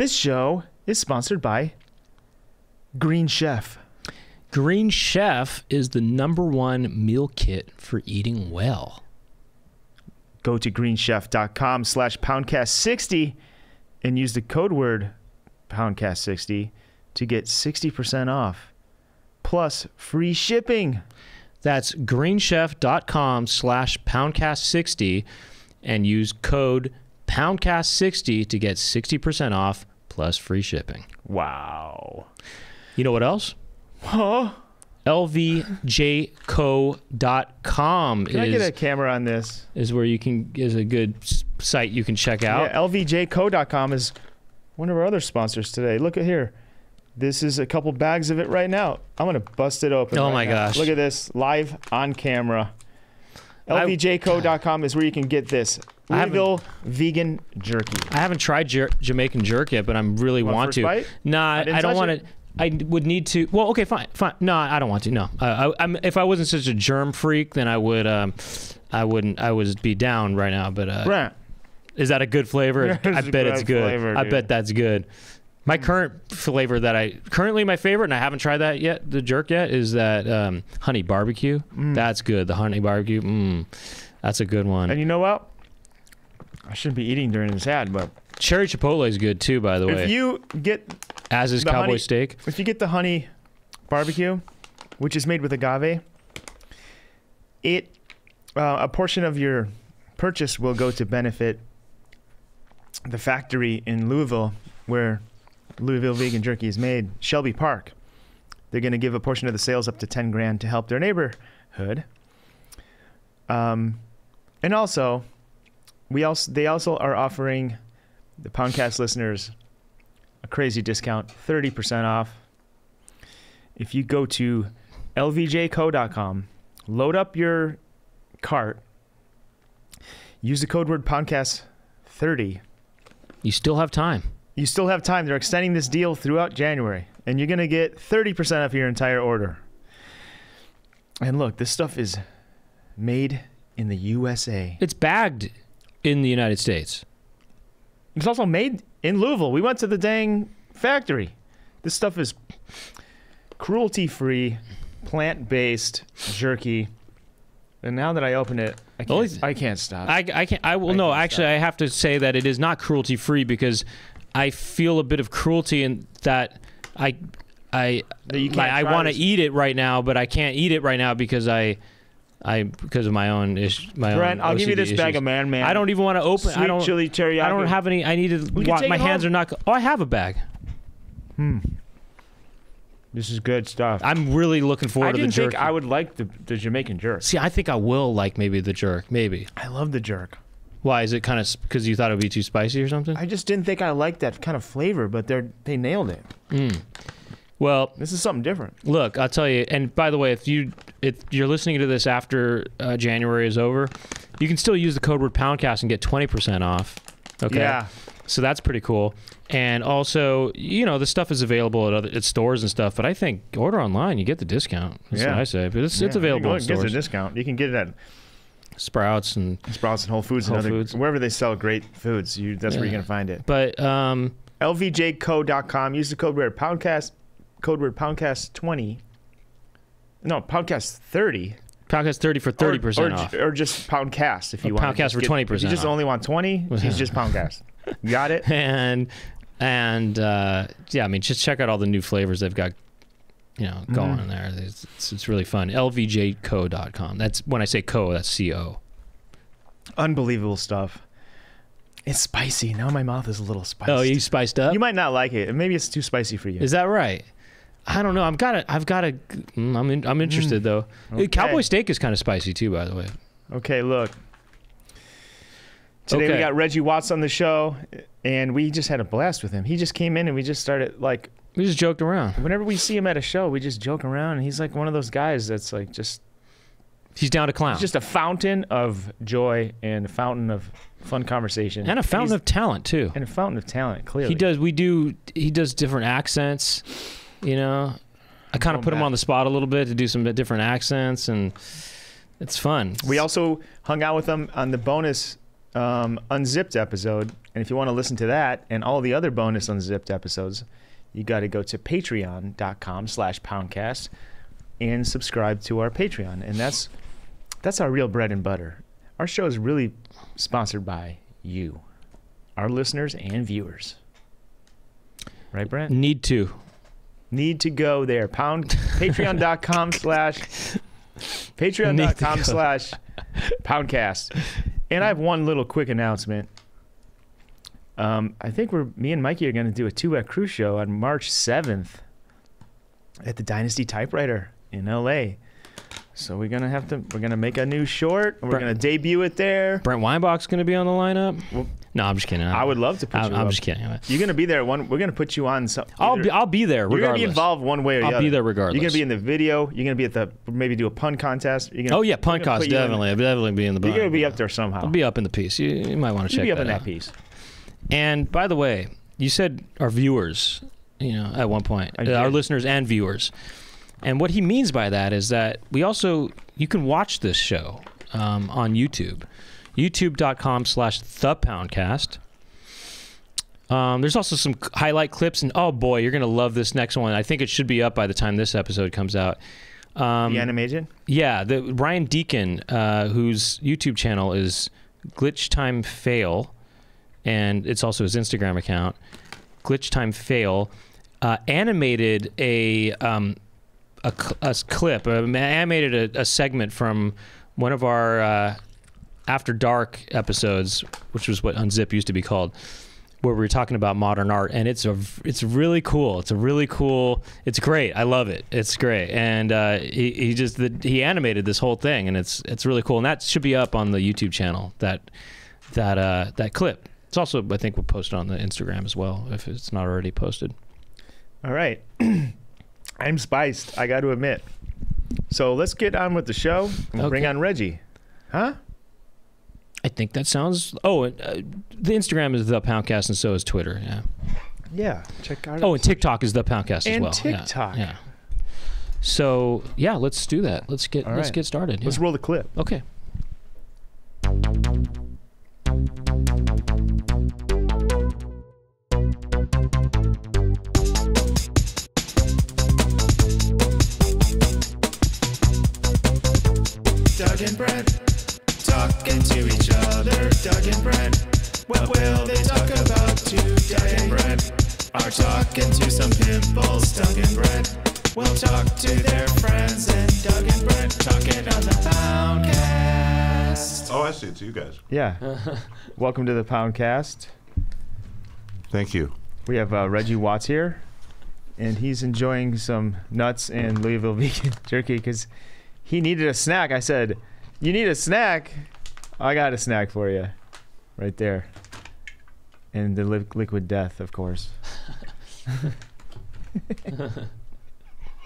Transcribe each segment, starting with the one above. This show is sponsored by Green Chef. Green Chef is the #1 meal kit for eating well. Go to greenchef.com/poundcast60 and use the code word poundcast60 to get 60% off plus free shipping. That's greenchef.com/poundcast60 and use code poundcast60 to get 60% off plus free shipping. Wow. You know what else? Huh? LVJCo.com is... Can I get a camera on this? Is where you can... is a good site you can check out. Yeah, LVJCo.com is one of our other sponsors today. Look at here. This is a couple bags of it right now. I'm going to bust it open. Oh my gosh. Look at this. Live on camera. LVJCo.com is where you can get this. Louisville Vegan Jerky. I haven't tried Jamaican jerk yet, but I really want to. Bite? Nah, I don't want to... I would need to. Well, okay, fine. No, I don't want to. No, if I wasn't such a germ freak, then I would. I wouldn't. I would be down right now. But Brent, is that a good flavor? I bet it's good. Flavor, I bet that's good. My current flavor that I my favorite, and I haven't tried that yet, the jerk yet, is that honey barbecue. Mm. That's good. The honey barbecue. Mm, that's a good one. And you know what? I shouldn't be eating during this ad, but cherry chipotle is good too. By the way, if you get. As is cowboy steak. If you get the honey barbecue, which is made with agave, it a portion of your purchase will go to benefit the factory in Louisville where Louisville Vegan Jerky is made, Shelby Park. They're going to give a portion of the sales up to $10,000 to help their neighborhood. And also, they also are offering the Poundcast listeners a crazy discount, 30% off. If you go to lvjco.com, load up your cart, use the code word POUNDCAST30. You still have time. You still have time. They're extending this deal throughout January, and you're going to get 30% off your entire order. And look, this stuff is made in the USA. It's bagged in the United States. It's also made in Louisville. We went to the dang factory. This stuff is cruelty-free, plant-based jerky. And now that I open it, I can't stop. I have to say that it is not cruelty-free because I feel a bit of cruelty in that I want to eat it right now, but I can't eat it right now because because of my own issues. Brent, I'll give you this issues. Bag of Man. I don't even want to open. Sweet chili teriyaki. I don't have any. I need to. My hands are not. Oh, I have a bag. Hmm. This is good stuff. I'm really looking forward to the jerk. I didn't think I would like the Jamaican jerk. See, I think I will like maybe the jerk. Maybe. I love the jerk. Why? Is it kind of because you thought it would be too spicy or something? I just didn't think I liked that kind of flavor, but they nailed it. Hmm. Well, this is something different. Look, I'll tell you. And by the way, if you're listening to this after January is over, you can still use the code word POUNDCAST and get 20% off. Okay. Yeah. So that's pretty cool. And also, you know, the stuff is available at stores and stuff. But I think order online, you get the discount. That's what I say. But it's available at stores. It gets a discount. You can get it at Sprouts and Whole Foods and other wherever they sell great foods. That's where you're gonna find it. But lvjco.com. Use the code word POUNDCAST. Code word POUNDCAST20. No, POUNDCAST30. POUNDCAST30 for 30% off. Or just POUNDCAST if you want. POUNDCAST for 20%. If you just only want 20, he's just POUNDCAST. Got it? And yeah, I mean, just check out all the new flavors they've got, you know, going in there. It's really fun. LVJCo.com. That's when I say co, that's CO. Unbelievable stuff. It's spicy. Now my mouth is a little spicy. Oh, you spiced up? You might not like it. Maybe it's too spicy for you. Is that right? I don't know. I'm interested though. Okay. Cowboy steak is kind of spicy too, by the way. Okay, look. Today we got Reggie Watts on the show, and we just had a blast with him. He just came in, and we just started like we just joked around. Whenever we see him at a show, we just joke around, and he's like one of those guys that's like he's down to clown. He's just a fountain of joy and a fountain of fun conversation and a fountain of talent too. And a fountain of talent, clearly. He does different accents. You know, I kind of put him on the spot a little bit to do some different accents, and it's fun. We also hung out with him on the bonus Unzipped episode. And if you want to listen to that and all the other bonus Unzipped episodes, you got to go to patreon.com/poundcast and subscribe to our Patreon. And that's our real bread and butter. Our show is really sponsored by you, our listeners and viewers. Right, Brent? Need to go there. Pound patreon.com/poundcast. And I have one little quick announcement. I think me and Mikey are going to do a two-act crew show on March 7th at the Dynasty Typewriter in LA. So we're gonna make a new short. And we're gonna debut it there. Brent Weinbach's gonna be on the lineup. Well, no, I'm just kidding. I would love to put you on. I'm just kidding. You're gonna be there. We're gonna put you on something. I'll be there regardless. You're gonna be involved one way or the other. I'll be there regardless. You're gonna be in the video. You're gonna be at the, maybe do a pun contest. You're gonna, oh yeah, pun contest, definitely. I'll definitely be in the. You're gonna be up there somehow. I'll be up in the piece. You might want to check. You'll be up in that piece. And by the way, you said our viewers. You know, at one point, our listeners and viewers. And what he means by that is that we also, you can watch this show on YouTube, youtube.com/thepoundcast. There's also some highlight clips, and oh boy, you're going to love this next one. I think it should be up by the time this episode comes out. The animation? Yeah, Brian Deacon, whose YouTube channel is Glitch Time Fail, and it's also his Instagram account, Glitch Time Fail, animated a segment from one of our After Dark episodes, which was what Unzip used to be called, where we were talking about modern art, and it's really cool. It's great. I love it. It's great, and he animated this whole thing, and it's really cool. And that should be up on the YouTube channel. That clip. It's also, I think, we'll post it on the Instagram as well if it's not already posted. All right. I'm spiced, I got to admit. So let's get on with the show. We'll bring on Reggie. Huh? I think that sounds... Oh, the Instagram is The Poundcast, and so is Twitter, yeah. Yeah, check out... Oh, and TikTok is The Poundcast as well. And TikTok. Yeah. So, yeah, let's do that. Let's get started. Yeah. Let's roll the clip. Okay. Doug and Brent, talking to each other. Doug and Brent, what will they talk about today? Doug and Brent are talking to some pimples. Doug and Brent will talk to their friends. And Doug and Brent talking on the Poundcast. Oh, I see. It's you guys. Yeah. Welcome to the Poundcast. Thank you. We have Reggie Watts here, and he's enjoying some nuts and Louisville Vegan Jerky because... He needed a snack. I said, you need a snack? I got a snack for you. Right there. And the Liquid Death, of course. What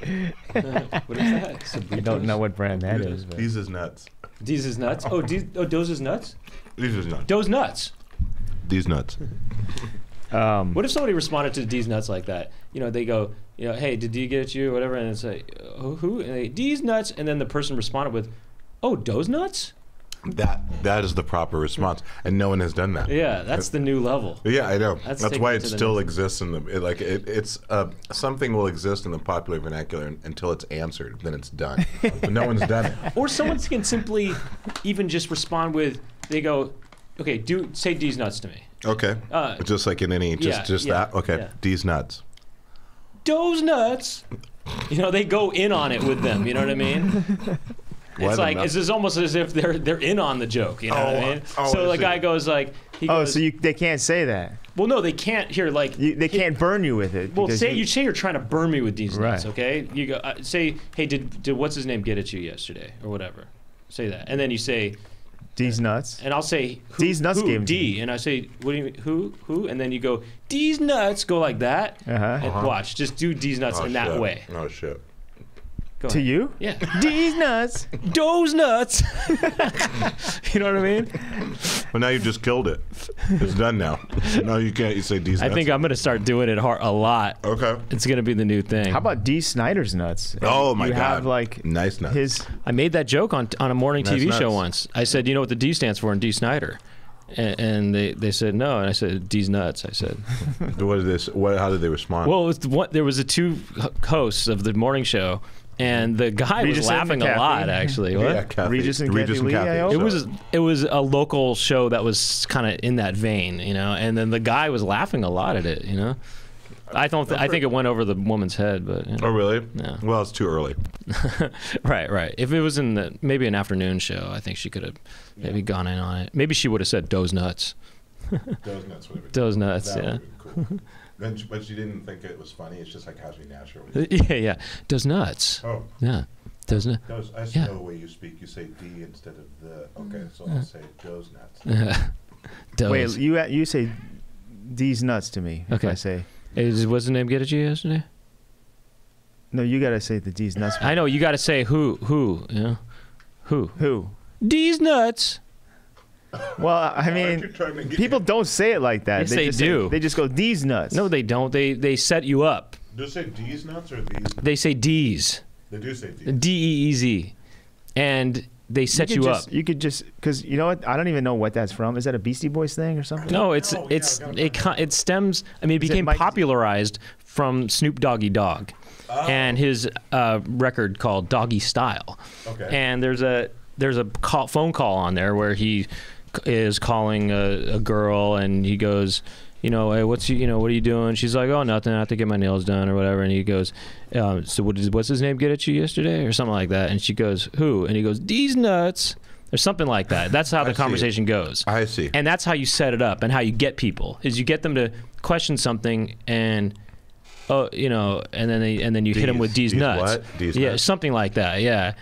is that? I don't know what brand that is. But. These is nuts. These is nuts? Oh, those is nuts? These is nuts. Those nuts? These nuts. What if somebody responded to these nuts like that? You know, they go... You know, hey, did you get it, you or whatever? And it's like, who? And they, these nuts. And then the person responded with, oh, those nuts? That is the proper response, and no one has done that. Yeah, that's the new level. Yeah, I know. That's why it still exists in the something will exist in the popular vernacular until it's answered, then it's done. But no one's done it. Or someone can simply even just respond with, they go, okay, say these nuts to me. Okay. Just like in any, that. Okay, yeah. These nuts. Those nuts, you know, they go in on it with them. You know what I mean? It's like it's almost as if they're in on the joke. You know what I mean? So the guy goes like, they can't say that. Well, no, they can't. Here, like they can't burn you with it. Well, say you say you're trying to burn me with these nuts, okay? You go say, hey, did what's his name get at you yesterday or whatever? Say that, and then you say. These nuts. And I'll say, these nuts gave D. And I say, what do you mean, who? And then you go, these nuts, go like that. And watch, just do these nuts in that way. Oh, shit. To you? Yeah. These nuts. Those nuts. You know what I mean? Well, now you've just killed it. It's done now. No, you can't. You say these nuts. I think I'm going to start doing it a lot. Okay. It's going to be the new thing. How about D. Snyder's nuts? Oh, my God. You have, like, nice nuts. I made that joke on a morning TV show once. I said, you know what the D stands for in D. Snyder? And they said no, and I said D's nuts. I said, "What is this? What? How did they respond?" Well, there was the two hosts of the morning show, and the guy was laughing a lot. Actually, what? Yeah, Regis and Kathy. It was a local show that was kind of in that vein, you know. And then the guy was laughing a lot at it, you know. I think it went over the woman's head, but. You know. Oh really? Yeah. Well, it's too early. Right, right. If it was in maybe an afternoon show, I think she could have maybe gone in on it. Maybe she would have said "Doe's nuts." Doe's nuts. Whatever. Doe's nuts. That would be cool. But she didn't think it was funny. It's just like how she naturally. Yeah, yeah. Doe's nuts. Oh. Yeah. Doe's nuts. I just know the way you speak. You say D instead of the. Okay, so I'll say Doe's nuts. Doe's. Wait, you say D's nuts to me. Okay, if I say. What's the name get at you yesterday? No, you gotta say the D's nuts. I know, you gotta say who, you know? Who? D's nuts. Well, I mean, people don't say it like that. Yes, they do. They just go, D's nuts. No, they don't. They set you up. Do they say D's nuts or D's nuts? They say D's. They do say D's. D-E-E-Z. And they set you up. You could just, because you know what? I don't even know what that's from. Is that a Beastie Boys thing or something? No, it stems. I mean, it became popularized from Snoop Doggy Dogg and his record called Doggy Style. Okay. And there's a phone call on there where he is calling a girl and he goes, you know, hey, what are you doing? She's like, oh, nothing. I have to get my nails done or whatever. And he goes, so what's his name get at you yesterday or something like that? And she goes, who? And he goes, D's nuts or something like that. That's how the conversation goes. I see. And that's how you set it up and how you get people is you get them to question something and. Oh, you know, and then you hit them with D's nuts. What? D's nuts. Something like that. Yeah,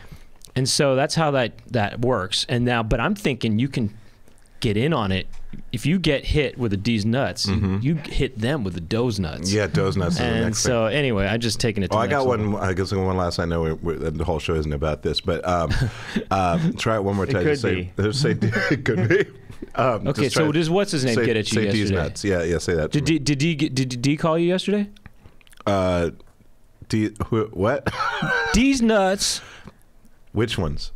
and so that's how that works. And now, but I'm thinking you can get in on it. If you get hit with a D's nuts, you hit them with the Doe's nuts. Yeah, Doe's nuts. And so anyway, I'm just taking it to the next level. I guess one last. I know the whole show isn't about this, but try it one more time. It could be. It could be. Okay, so does what's his name get at you yesterday? Say D's nuts. Yeah, yeah. Say that. Did D call you yesterday? What? D's nuts. Which ones?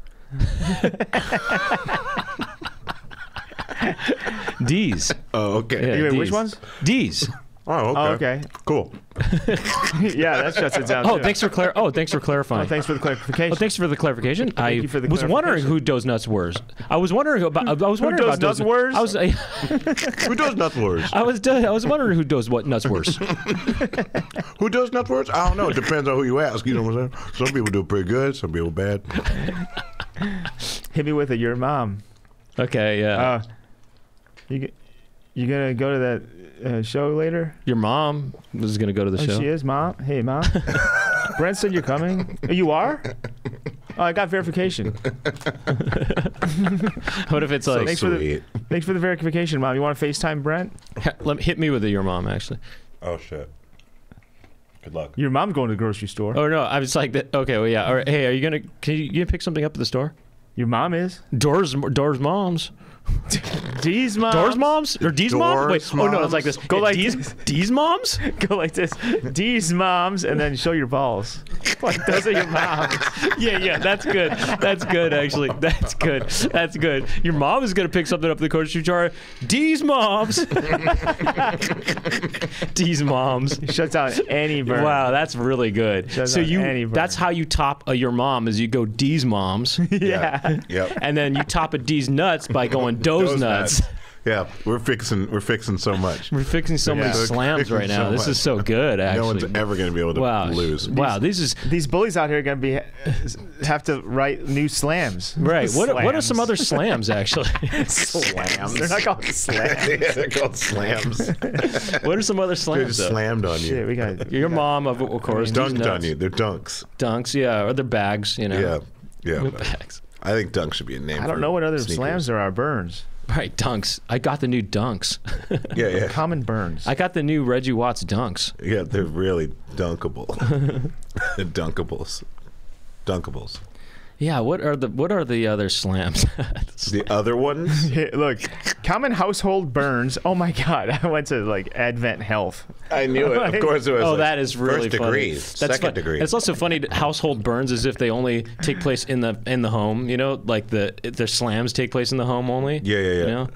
D's. Oh, okay. Yeah, D's. Which ones? D's. Oh, okay. Oh, okay. Cool. Yeah, that shuts it down. Oh, thanks for clarifying. Oh, thanks for the clarification. Oh, thanks for the clarification. I was wondering who Doe's nuts were. I was wondering about. I was wondering about Doe's nuts were. I was. Who Doe's nuts were? I was wondering who Doe's what nuts were. Who Doe's nuts were? I don't know. It depends on who you ask. You know what I'm saying? Some people do pretty good. Some people bad. Hit me with it. Your mom. Okay. Yeah. You gonna go to that show later? Your mom is gonna go to the show. She is, Mom. Hey, Mom. Brent said you're coming. You are? Oh, I got verification. What if it's like? So thanks for the verification, Mom. You want to FaceTime Brent? Hit me with it, your mom actually. Oh shit. Good luck. Your mom going to the grocery store? Oh no, I was like that. Okay, well yeah. All right. Hey, can you pick something up at the store? Your mom is? Door's moms. D's moms? Door's moms? Or D's moms? Wait, moms. Oh no, it's like this. Go like D's, this. D's moms? Go like this. D's moms, and then show your balls. Like, those are your moms. Yeah, yeah, that's good. That's good, actually. That's good. That's good. Your mom is going to pick something up in the grocery store. D's moms. D's moms. It shuts out any burn. Wow, that's really good. So that's how you top your mom is you go D's moms. Yeah. Yep. And then you top a D's nuts by going Doe's nuts. Yeah, we're fixing so much. We're fixing so many slams right now. This is so good. Actually, no one's ever going to be able to lose. Wow, these bullies out here are going to have to write new slams. Right. Slams. What are some other slams actually? Slams. They're not called slams. Yeah, they're called slams. What are some other slams? They're just slammed on you. Shit, your mom, of course. Dunked on you. They're dunks. Dunks. Yeah, or they're bags. You know. Yeah. Yeah. Bags. I think dunks should be a name. I don't know what other slams there are. Burns. Right, dunks. I got the new dunks. Yeah, yeah. Common burns. I got the new Reggie Watts dunks. Yeah, they're really dunkable. Dunkables. Dunkables. Yeah, what are the other slams? The other ones? Yeah, look, common household burns. Oh my God, I went to like Advent Health. I knew it. Of course it was. Oh, like that is really first funny. Degree, second degree. It's also funny. Household burns as if they only take place in the home. You know, like the slams take place in the home only. Yeah, yeah, yeah. You know?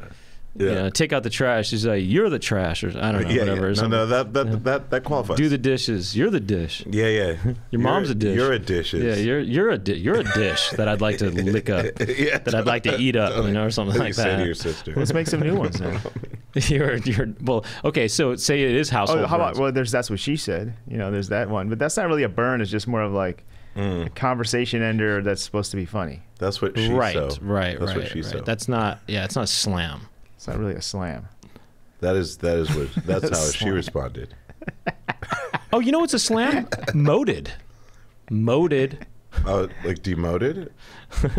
Yeah. You know, take out the trash. She's like, "You're the trash," or I don't know, yeah, whatever. Yeah. No, that qualifies. Do the dishes. You're the dish. Yeah, yeah. Your mom's a dish. You're a dish. Yeah, you're a dish that I'd like to lick up. Yeah, that I'd like to eat up, you know, or something like that. Say to your sister. Let's make some new ones now. Well, okay. So say it is household. Oh, how about, well, there's That's What She Said. You know, there's that one, but that's not really a burn. It's just more of like a conversation ender that's supposed to be funny. That's what she said. Right. That's not. Yeah, it's not a slam. It's not really a slam. That is what. That's how slam. She responded. Oh, you know what's a slam? Moted. Moted. Oh, like demoted?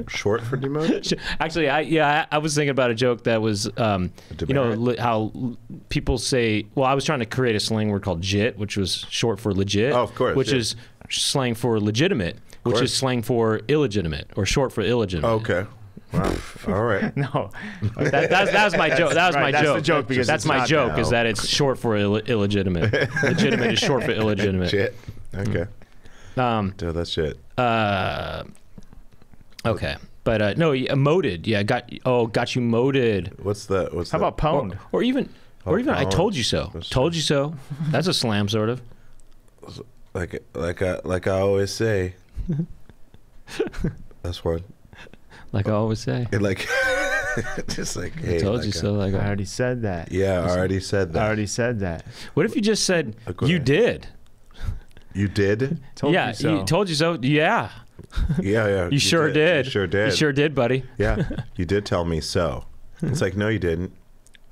Short for demoted? Actually, I was thinking about a joke that was, you know how people say. Well, I was trying to create a slang word called "jit," which was short for legit. Oh, of course. Which is slang for legitimate, which is slang for illegitimate, or short for illegitimate. Okay. Wow. All right. No, that was my joke. That was my joke. That's the joke, because that's my joke is that it's short for illegitimate. Legitimate is short for illegitimate. Shit. Okay. Dude, that's shit. Okay, but no, moted. Yeah, got you moted. What's that? What's How about pwned? Or even I told you so. Told you so. That's a slam, sort of. Like I always say. That's one. Like I always say. Like, just like, hey, I told you so. Like I already said that. Yeah, I already said that. I already said that. What if you just said, you did? You did? Told you so. You told you so. Yeah. Yeah, yeah. You sure did. You sure did. You sure did, buddy. Yeah. You did tell me so. It's like, no, you didn't.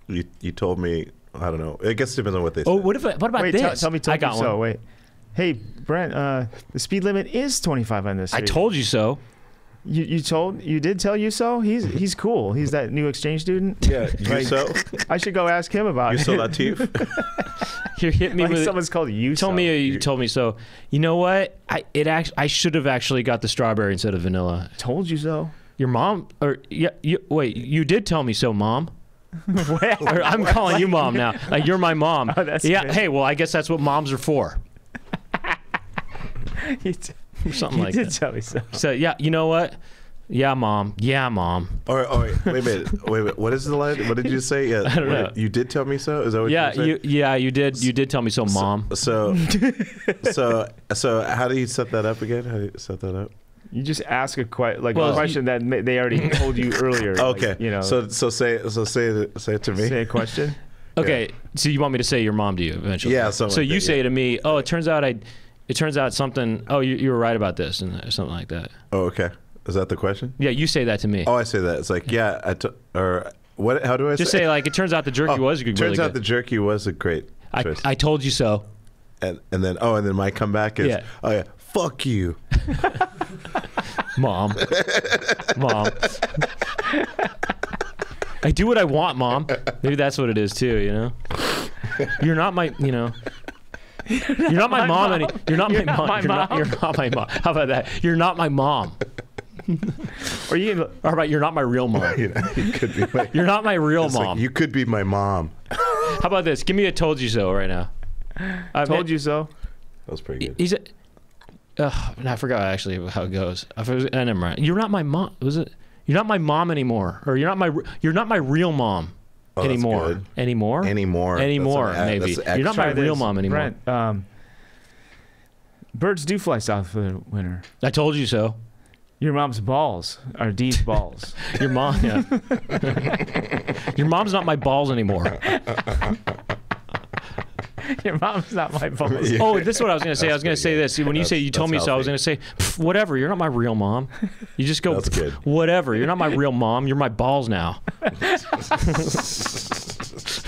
You told me, I don't know. I guess it depends on what they said. Oh, what about this? Wait, tell me so. Hey, Brent, the speed limit is 25 on this. I told you so. You did tell you so. He's cool. He's that new exchange student. Yeah, you so. I should go ask him about it. You so Latif. You hit me like with someone's called you. You told me so. You know what? I should have actually got the strawberry instead of vanilla. Told you so. Your mom or yeah. You did tell me so, mom. I'm calling you mom now. Like you're my mom. Oh, that's yeah. Good. Hey, well I guess that's what moms are for. Something like that. So yeah, you know what? Yeah, mom. Yeah, mom. All right. Wait a minute. What is the line? What did you say? Yeah, I don't know. You did tell me so. Is that what? Yeah, you did. You did tell me so, mom. So how do you set that up again? How do you set that up? You just ask a question that they already told you earlier. Okay. Like, you know. So say it to me. Say a question. Okay. Yeah. So you want me to say your mom to you eventually? Yeah. So you say to me. Oh, it turns out something. Oh, you were right about this, and something like that. Oh, okay. Is that the question? Yeah, you say that to me. Oh, I say that. It's like, yeah, or what? How do I just say like it turns out the jerky was really good. Turns out the jerky was a great choice. I told you so. And then my comeback is fuck you, mom. I do what I want, mom. Maybe that's what it is too. You know, you're not my. You know. You're not my mom. You're not my mom. How about that? You're not my mom. Or about you're not my real mom. You're not my real mom. Like, you could be my mom. How about this? Give me a told you so right now. Told you so. That was pretty good. I forgot actually how it goes. I never mind. You're not my mom. Was it? You're not my mom anymore. Or you're not my real mom. Oh, anymore. Maybe you're not my real mom anymore. Brent, birds do fly south for the winter. I told you so. Your mom's balls are Dee's balls. Your mom. Yeah. Your mom's not my balls anymore. Your mom's not my balls. Yeah. Oh, this is what I was gonna say. I was gonna say this. When you say you told me so, I was gonna say whatever. You're not my real mom. You just go whatever. You're not my real mom. You're my balls now. Or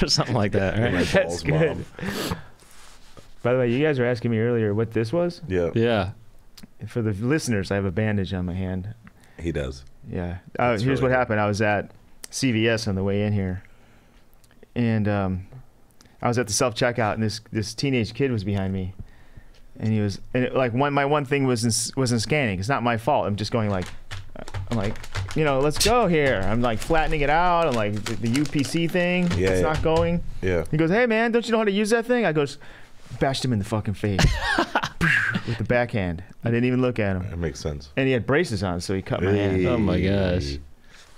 something like that. Right? That's good. By the way, you guys were asking me earlier what this was. Yeah. Yeah. For the listeners, I have a bandage on my hand. He does. Yeah. Here's what happened. I was at CVS on the way in here, and I was at the self-checkout, and this teenage kid was behind me, and my one thing wasn't scanning. It's not my fault. I'm just going like, you know, let's go here. I'm like flattening it out. I'm like the UPC thing. Yeah, it's not going. Yeah. He goes, hey man, don't you know how to use that thing? I goes, bashed him in the fucking face with the backhand. I didn't even look at him. That makes sense. And he had braces on, so he cut my hand. Oh my gosh.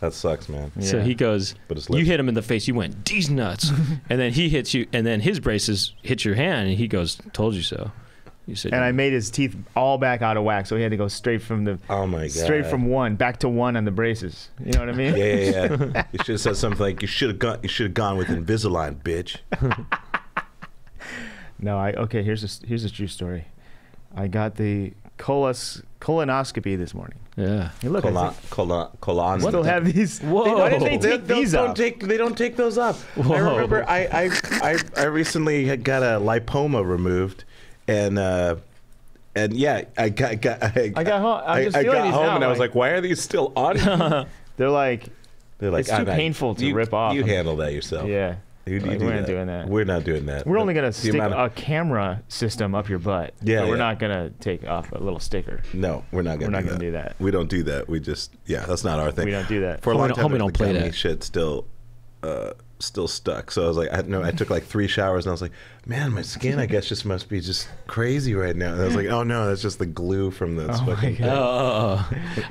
That sucks, man. Yeah. So he goes, you hit him in the face, you went, "These nuts." And then he hits you, and then his braces hit your hand, and he goes, "Told you so." You said, and I made his teeth all back out of whack, so he had to go straight from the straight from one back to one on the braces. You know what I mean? Yeah, yeah, yeah. You should have said something like, you should have gone with Invisalign, bitch. No, okay, here's a true story. I got the colonoscopy this morning. Yeah. Hey, look, I still have these. Whoa. Why did they take these off? They don't take those off. Whoa. I remember I recently had got a lipoma removed. And yeah, I got home and I was like, why are these still on you? They're like, it's too painful to rip off. You handle that yourself. Yeah. We're not doing that. We're not doing that. We're only going to stick a camera system up your butt. Yeah. But we're not going to take off a little sticker. No, we're not going to do that. We're not going to do that. We don't do that. We just, yeah, that's not our thing. We don't do that. For a long time, we don't play that. Shit still stuck. So I was like, I took like 3 showers and I was like, man, my skin, I guess, just must be just crazy right now. And I was like, oh no, that's just the glue from this fucking thing. Oh.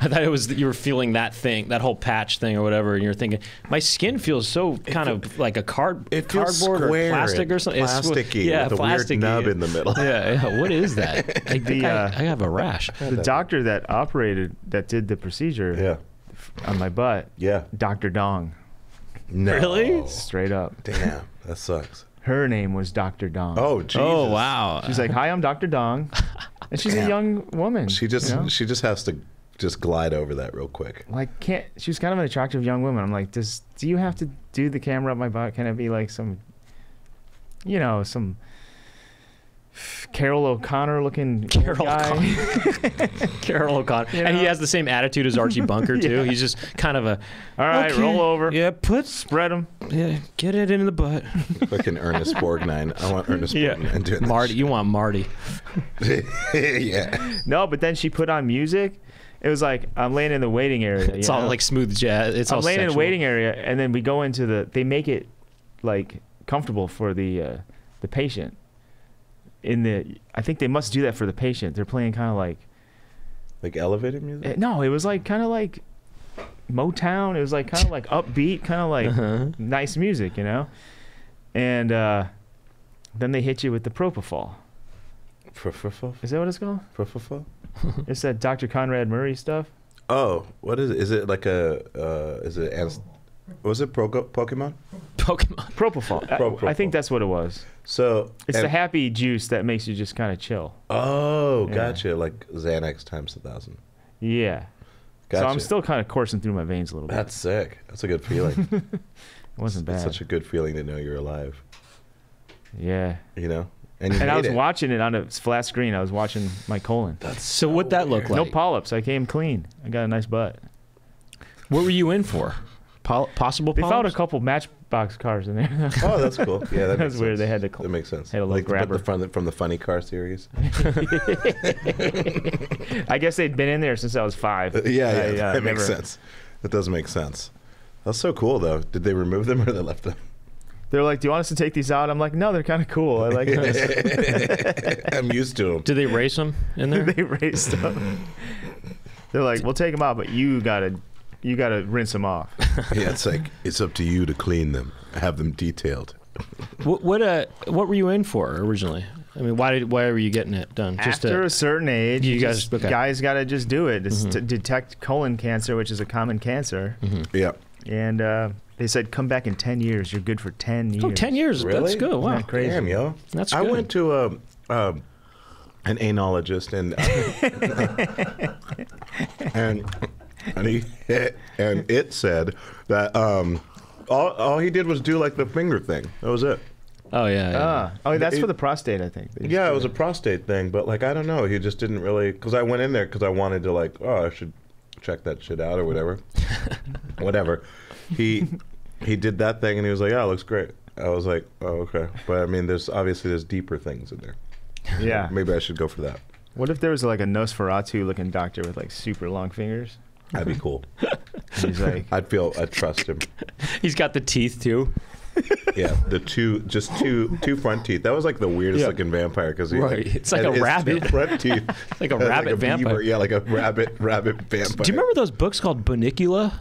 I thought it was that you were feeling that thing, that whole patch thing or whatever, and you're thinking, my skin feels so kind of like a cardboard or plastic or something. Plasticky, yeah, with a weird nub in the middle. Yeah, yeah. What is that? I have a rash. The doctor that did the procedure on my butt, Dr. Dong. No. Really? Straight up. Damn, that sucks. Her name was Dr. Dong. Oh, Jesus. Oh, wow. She's like, "Hi, I'm Dr. Dong," and she's a young woman. She just has to just glide over that real quick. Like, she was kind of an attractive young woman. I'm like, do you have to do the camera up my butt? Can it be like some Carol O'Connor looking guy. Carol O'Connor. You know? And he has the same attitude as Archie Bunker, too. He's just kind of a, all right, roll over. Yeah, spread them. Yeah, get it in the butt. Fucking Ernest Borgnine. I want Ernest Borgnine doing that. Marty, you want Marty. Yeah. No, but then she put on music. It was like, I'm laying in the waiting area. It's all like smooth jazz. It's all sexual. I'm laying in the waiting area, and then we go into they make it like comfortable for the patient. I think they must do that for the patient. They're playing kind of like elevated music. No, it was like kind of like Motown. It was like kind of like upbeat, kind of like nice music, you know. And then they hit you with the propofol. Propofol? Is that what it's called? Propofol. It's that Dr. Conrad Murray stuff. Oh, what is it? Is it like a? Is it? Was it Pokemon? Pokemon. Propofol. I think that's what it was. So it's the happy juice that makes you just kind of chill. Oh, gotcha. Like Xanax times 1,000. Yeah. Gotcha. So I'm still kind of coursing through my veins a little bit. That's sick. That's a good feeling. It wasn't bad. It's such a good feeling to know you're alive. Yeah. You know? And I was watching it on a flat screen. I was watching my colon. That's so what that looked like? No polyps. I came clean. I got a nice butt. What were you in for? Possible polyps? They found a couple Matchbox cars in there. Oh, that's cool. Yeah, that makes sense. Weird. They had to. That makes sense. Had a little grabber from the Funny Car series. I guess they'd been in there since I was 5. Yeah, that makes sense. That does make sense. That's so cool, though. Did they remove them or they left them? They're like, "Do you want us to take these out?" I'm like, "No, they're kind of cool. I like those." I'm used to them. Did they race them in there? They raced them. They're like, "We'll take them out, but you gotta." You gotta rinse them off. Yeah, it's like it's up to you to clean them, have them detailed. What were you in for originally? I mean, why were you getting it done? Just after a certain age, guys gotta just do it. It's to detect colon cancer, which is a common cancer. Yeah. And they said, come back in 10 years. You're good for 10 years. Oh, 10 years. Really? That's good. Wow. Isn't that crazy? Damn, yo. That's good. I went to an analogist and it said that all he did was do like the finger thing. That was it. Oh yeah. That's for the prostate, I think. Yeah, it was a prostate thing, but like I don't know. He just didn't really because I went in there because I wanted to like I should check that shit out or whatever. Whatever. He did that thing and he was like, "Oh, it looks great." I was like, "Oh, okay." But I mean, there's obviously deeper things in there. Yeah. Maybe I should go for that. What if there was like a Nosferatu looking doctor with like super long fingers? That'd be cool. He's like, I'd trust him. He's got the teeth too. Yeah, just two front teeth. That was like the weirdest looking vampire because he it's like a rabbit front teeth. It's like a rabbit vampire. Yeah, like a rabbit vampire. Do you remember those books called Bunnicula?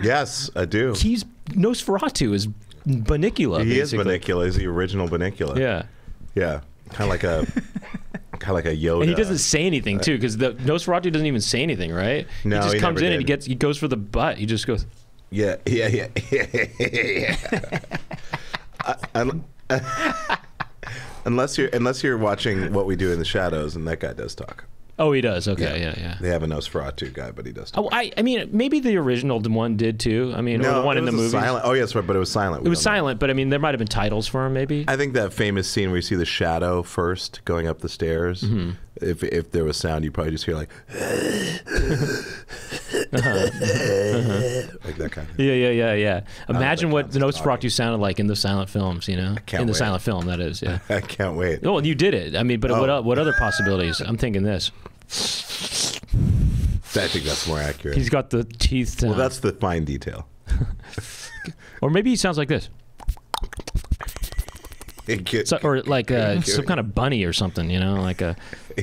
Yes, I do. He's Nosferatu is Bunnicula. He basically. Is Bunnicula. He's the original Bunnicula. Yeah, yeah, kind of like a Yoda. And he doesn't say anything too, because the Nosferatu doesn't even say anything, right? No, he just comes in and he goes for the butt. He just goes. Yeah, yeah, yeah, yeah. Unless you're watching What We Do in the Shadows, and that guy does talk. Oh, he does. Okay, yeah, yeah, yeah. They have a Nosferatu guy, but he does talk. Oh, I mean, maybe the original one did too. I mean, no, or the one in the movie. Oh, yes, right, but it was silent. It was silent, but I mean, there might have been titles for him, maybe. I think that famous scene where you see the shadow first going up the stairs. Mm-hmm. If there was sound, you probably just hear like, like that kind of thing. Yeah, yeah, yeah, yeah. Imagine what the Nosferatu sounded like in the silent films, you know? In the silent film, that is, yeah. I can't wait. Well, you did it. I mean, but what other possibilities? I'm thinking this. I think that's more accurate. He's got the teeth sound. Well, that's the fine detail. Or maybe he sounds like this. Or like some kind of bunny or something, you know, like a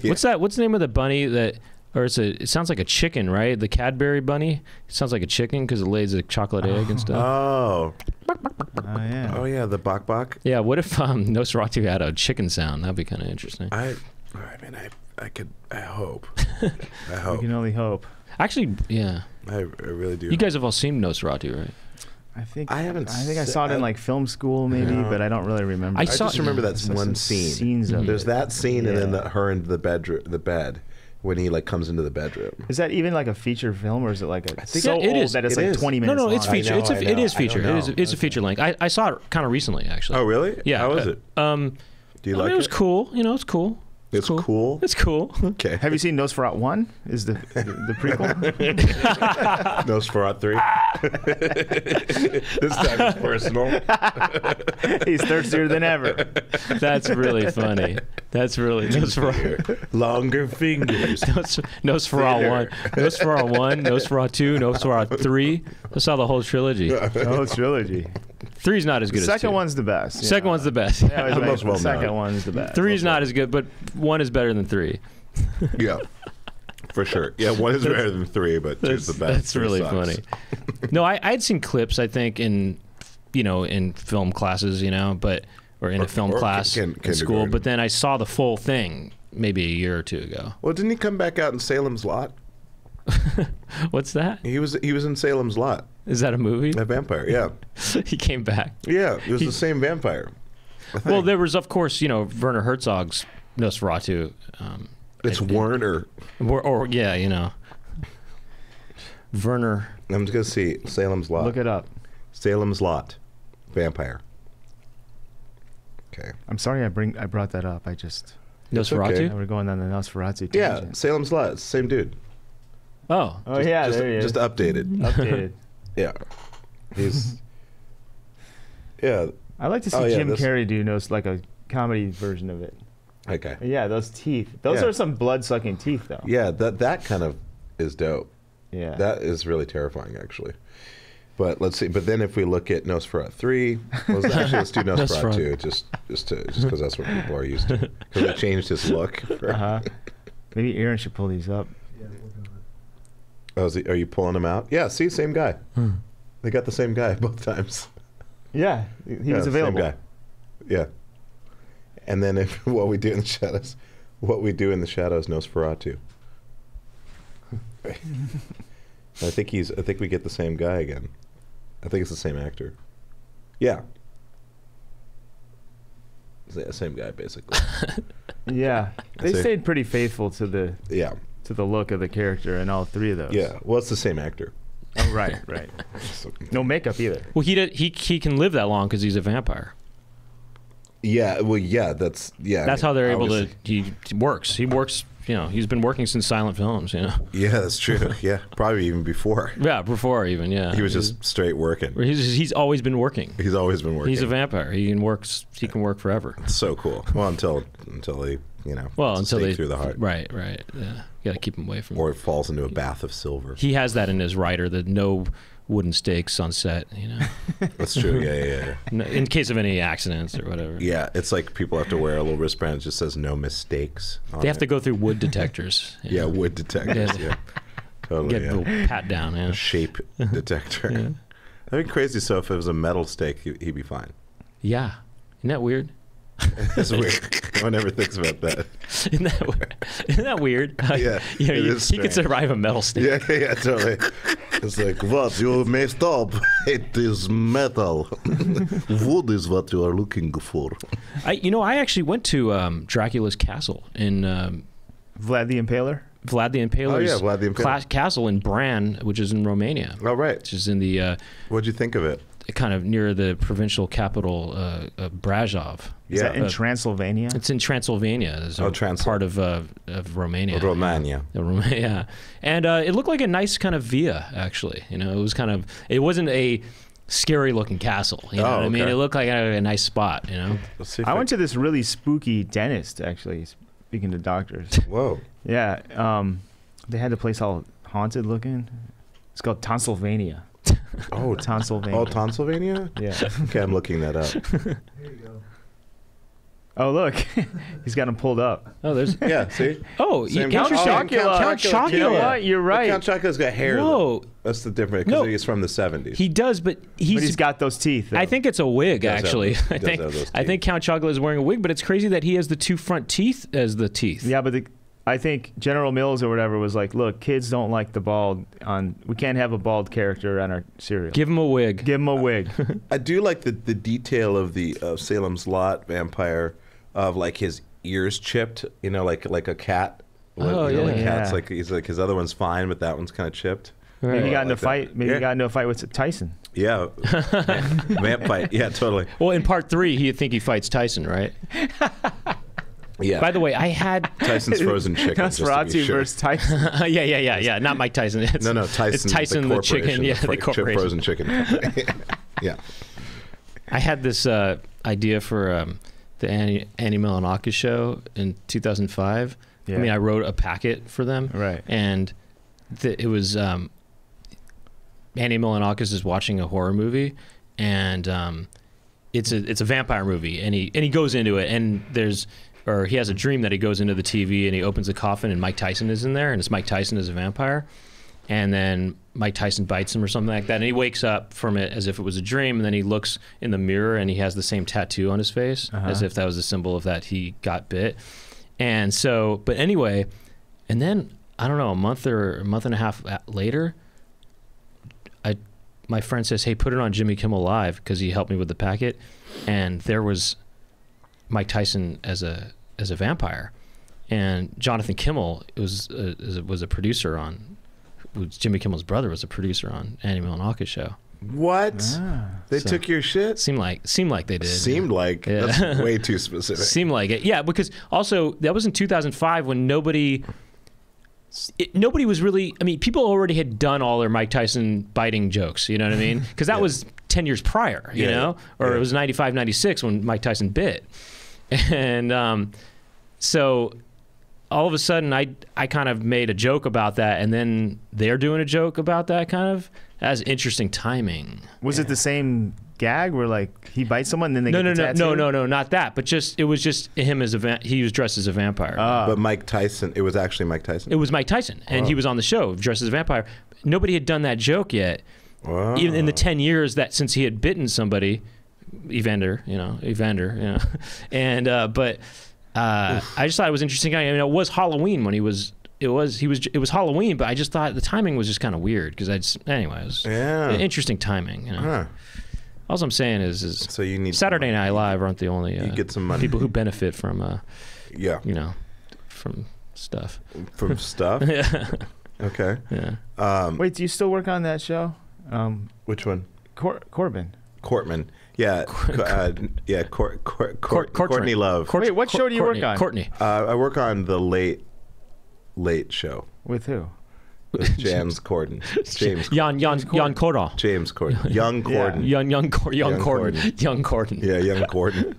what's that? What's the name of the bunny that? Or it sounds like a chicken, right? The Cadbury bunny. It sounds like a chicken because it lays a chocolate egg and stuff. Oh, yeah. Oh yeah, the bok bok. Yeah. What if Nosferatu had a chicken sound? That'd be kind of interesting. I mean, I hope. I hope. You can only hope. Actually, yeah. I really do. You guys have all seen Nosferatu, right? I think I saw it in like film school maybe, but I don't really remember. I just remember that one scene. There's that scene and then her in the bedroom, the bed, when he like comes into the bedroom. Is that even like a feature film or is it like a? I think so it is. That it's like 20 minutes. No, it's feature. It is feature. It's a feature length. I saw it kind of recently actually. Oh really? Yeah. How is it? Do you like it? It was cool. You know, it's cool. It's cool. It's cool. Okay. Have you seen Nosferatu 1? Is the prequel? Nosferatu 3. This time it's personal. He's thirstier than ever. That's really funny. That's really Nosferatu. Longer fingers. Nosferatu 1. Nosferatu 1. Nosferatu 2. Nosferatu 3. I saw the whole trilogy. The whole trilogy. Three's not as good as two. Second one's the best. Second one's the best. Yeah, the most well known. Second one's the best. Three's not as good, but one is better than three. Yeah, for sure. Yeah, one is better than three, but two's the best. That's really funny. No, I'd seen clips, I think, in film classes, you know, but or in a film class in school. But then I saw the full thing maybe a year or two ago. Well, didn't he come back out in Salem's Lot? What's that? He was in Salem's Lot. Is that a movie? A vampire, yeah. He came back. Yeah, it was the same vampire. Well, there was, of course, you know, Werner Herzog's Nosferatu. It's Werner. Or, yeah, you know. Werner. I'm just going to see Salem's Lot. Look it up. Salem's Lot. Vampire. Okay. I'm sorry I brought that up. I just... Nosferatu? Okay. We're going on the Nosferatu tangent. Yeah, Salem's Lot. Same dude. Oh. Oh, yeah, just updated. Updated. Yeah. He's... Yeah. I like to see Jim Carrey do like a comedy version of it. Okay. Yeah, those teeth. Those are some blood-sucking teeth, though. Yeah, that kind of is dope. Yeah. That is really terrifying, actually. But let's see. But then if we look at Nosferatu 3, well, actually let's do Nosferatu 2, just because that's what people are used to. Because they changed his look. Maybe Aaron should pull these up. Oh, are you pulling him out? Yeah, see, same guy. Hmm. They got the same guy both times. Yeah, he was available. Same guy. Yeah. And then What We Do in the Shadows, What We Do in the Shadows, Nosferatu. I think we get the same guy again. I think it's the same actor. Yeah. Same guy, basically. Yeah, they stayed pretty faithful to the. Yeah. To the look of the character in all three of those. Yeah, well, it's the same actor. Oh, right, right. No makeup either. Well, he can live that long because he's a vampire. Yeah, well, yeah, that's how they're able to. He works. He works. You know, he's been working since silent films. You know. Yeah, that's true. Yeah, probably even before. Yeah, before even. Yeah. He was just straight working. He's always been working. He's always been working. He's a vampire. He can work forever. It's so cool. Well, until he. You know, well, until they through the heart. Right, right. Yeah. You gotta keep him away from. Or it falls into a bath of silver. He has that in his writer. That no wooden stakes on set. You know. That's true. Yeah, yeah, yeah. In case of any accidents or whatever. Yeah, it's like people have to wear a little wristband that just says no mistakes. They have to go through wood detectors. Yeah, wood detectors. Yeah. Totally, get a little pat down. Yeah. Shape detector. Yeah. That'd be crazy. So if it was a metal steak, he'd be fine. Yeah. Isn't that weird? It's weird. No one ever thinks about that. Isn't that weird? Yeah, you know, he could survive a metal steak. Yeah, yeah, totally. It's like, what? You messed up. It is metal. Wood is what you are looking for. I actually went to Dracula's castle in... Vlad the Impaler? Vlad the Impaler's Vlad the Impaler. Castle in Bran, which is in Romania. Oh, right. Which is in the... What'd you think of it? Kind of near the provincial capital, Brașov. Yeah. Is that in Transylvania? It's in Transylvania. It's part of Romania. Romania. Yeah. Romania. And it looked like a nice kind of villa, actually. You know, it was kind of, it wasn't a scary looking castle. You know what I mean? It looked like a nice spot, you know? I went to this really spooky dentist, actually, speaking to doctors. Whoa. Yeah. They had the place all haunted looking. It's called Transylvania. Oh, Transylvania. Oh, Transylvania? Yeah. Okay, I'm looking that up. There you go. Oh, look. He's got him pulled up. Oh, there's... Yeah, see? Oh, Count Chocula. You know what? You're right. But Count Chocula's got hair. Whoa. Though. That's the difference, because he's from the 70s. He does, but he's got those teeth. Though. I think it's a wig, actually. I think Count Chocula is wearing a wig, but it's crazy that he has the two front teeth as the teeth. Yeah, but I think General Mills or whatever was like, look, kids don't like the bald. We can't have a bald character on our cereal. Give him a wig. Give him a wig. I do like the detail of the Salem's Lot vampire, of like his ears chipped, you know, like a cat. Oh, you know, yeah. Like cats, like he's like, his other one's fine, but that one's kind of chipped. Right. Maybe he got into like a fight. Maybe he got into a fight with Tyson. Yeah, vamp fight. Yeah, totally. Well, in part 3, you think he fights Tyson, right? Yeah. By the way, I had Tyson's frozen chicken. Nosferatu versus Tyson. Yeah. Not Mike Tyson. It's, no, Tyson. It's Tyson the chicken. Yeah, the corporation. Frozen chicken. Yeah. I had this idea for the Annie Milonakis show in 2005. Yeah. I mean, I wrote a packet for them. Right. And it was Annie Milonakis is watching a horror movie, and it's a vampire movie, and he goes into it, and he has a dream that he goes into the TV and he opens the coffin and Mike Tyson is in there, and it's Mike Tyson as a vampire, and then Mike Tyson bites him or something like that, and he wakes up from it as if it was a dream, and then he looks in the mirror and he has the same tattoo on his face as if that was a symbol of that he got bit. And so, but anyway, and then I don't know, a month and a half later, my friend says, hey, put it on Jimmy Kimmel Live, because he helped me with the packet, and there was Mike Tyson as a vampire, and Jonathan Kimmel was a producer on, Jimmy Kimmel's brother was a producer on Annie Milonakis show. What? Ah, they took your shit? Seemed like they did. Seemed like that's way too specific. Seemed like it, yeah. Because also that was in 2005 when nobody was really. I mean, people already had done all their Mike Tyson biting jokes. You know what I mean? Because that was 10 years prior. You know, or it was 95, 96 when Mike Tyson bit. And so all of a sudden I kind of made a joke about that, and then they're doing a joke about that kind of. That's interesting timing. Was it the same gag where like he bites someone and then they get the tattoo? No, not that. But just it was just him as he was dressed as a vampire. But Mike Tyson, it was actually Mike Tyson. It was Mike Tyson, and he was on the show dressed as a vampire. Nobody had done that joke yet. Wow. Even in the 10 years that since he had bitten somebody, Evander, and I just thought it was interesting. I mean, it was Halloween when it was Halloween, but I just thought the timing was just kind of weird because anyways, interesting timing. You know? All I'm saying is so you need Saturday Night Live aren't the only you get some money. People who benefit from from stuff. From stuff. Yeah. Okay. Yeah. Wait, do you still work on that show? Which one? Cortman. Yeah, Courtney Love. Wait, what show do you work on? Courtney. I work on The Late Late Show. With who? With James Corden. Young Corden. Yeah, Young Corden.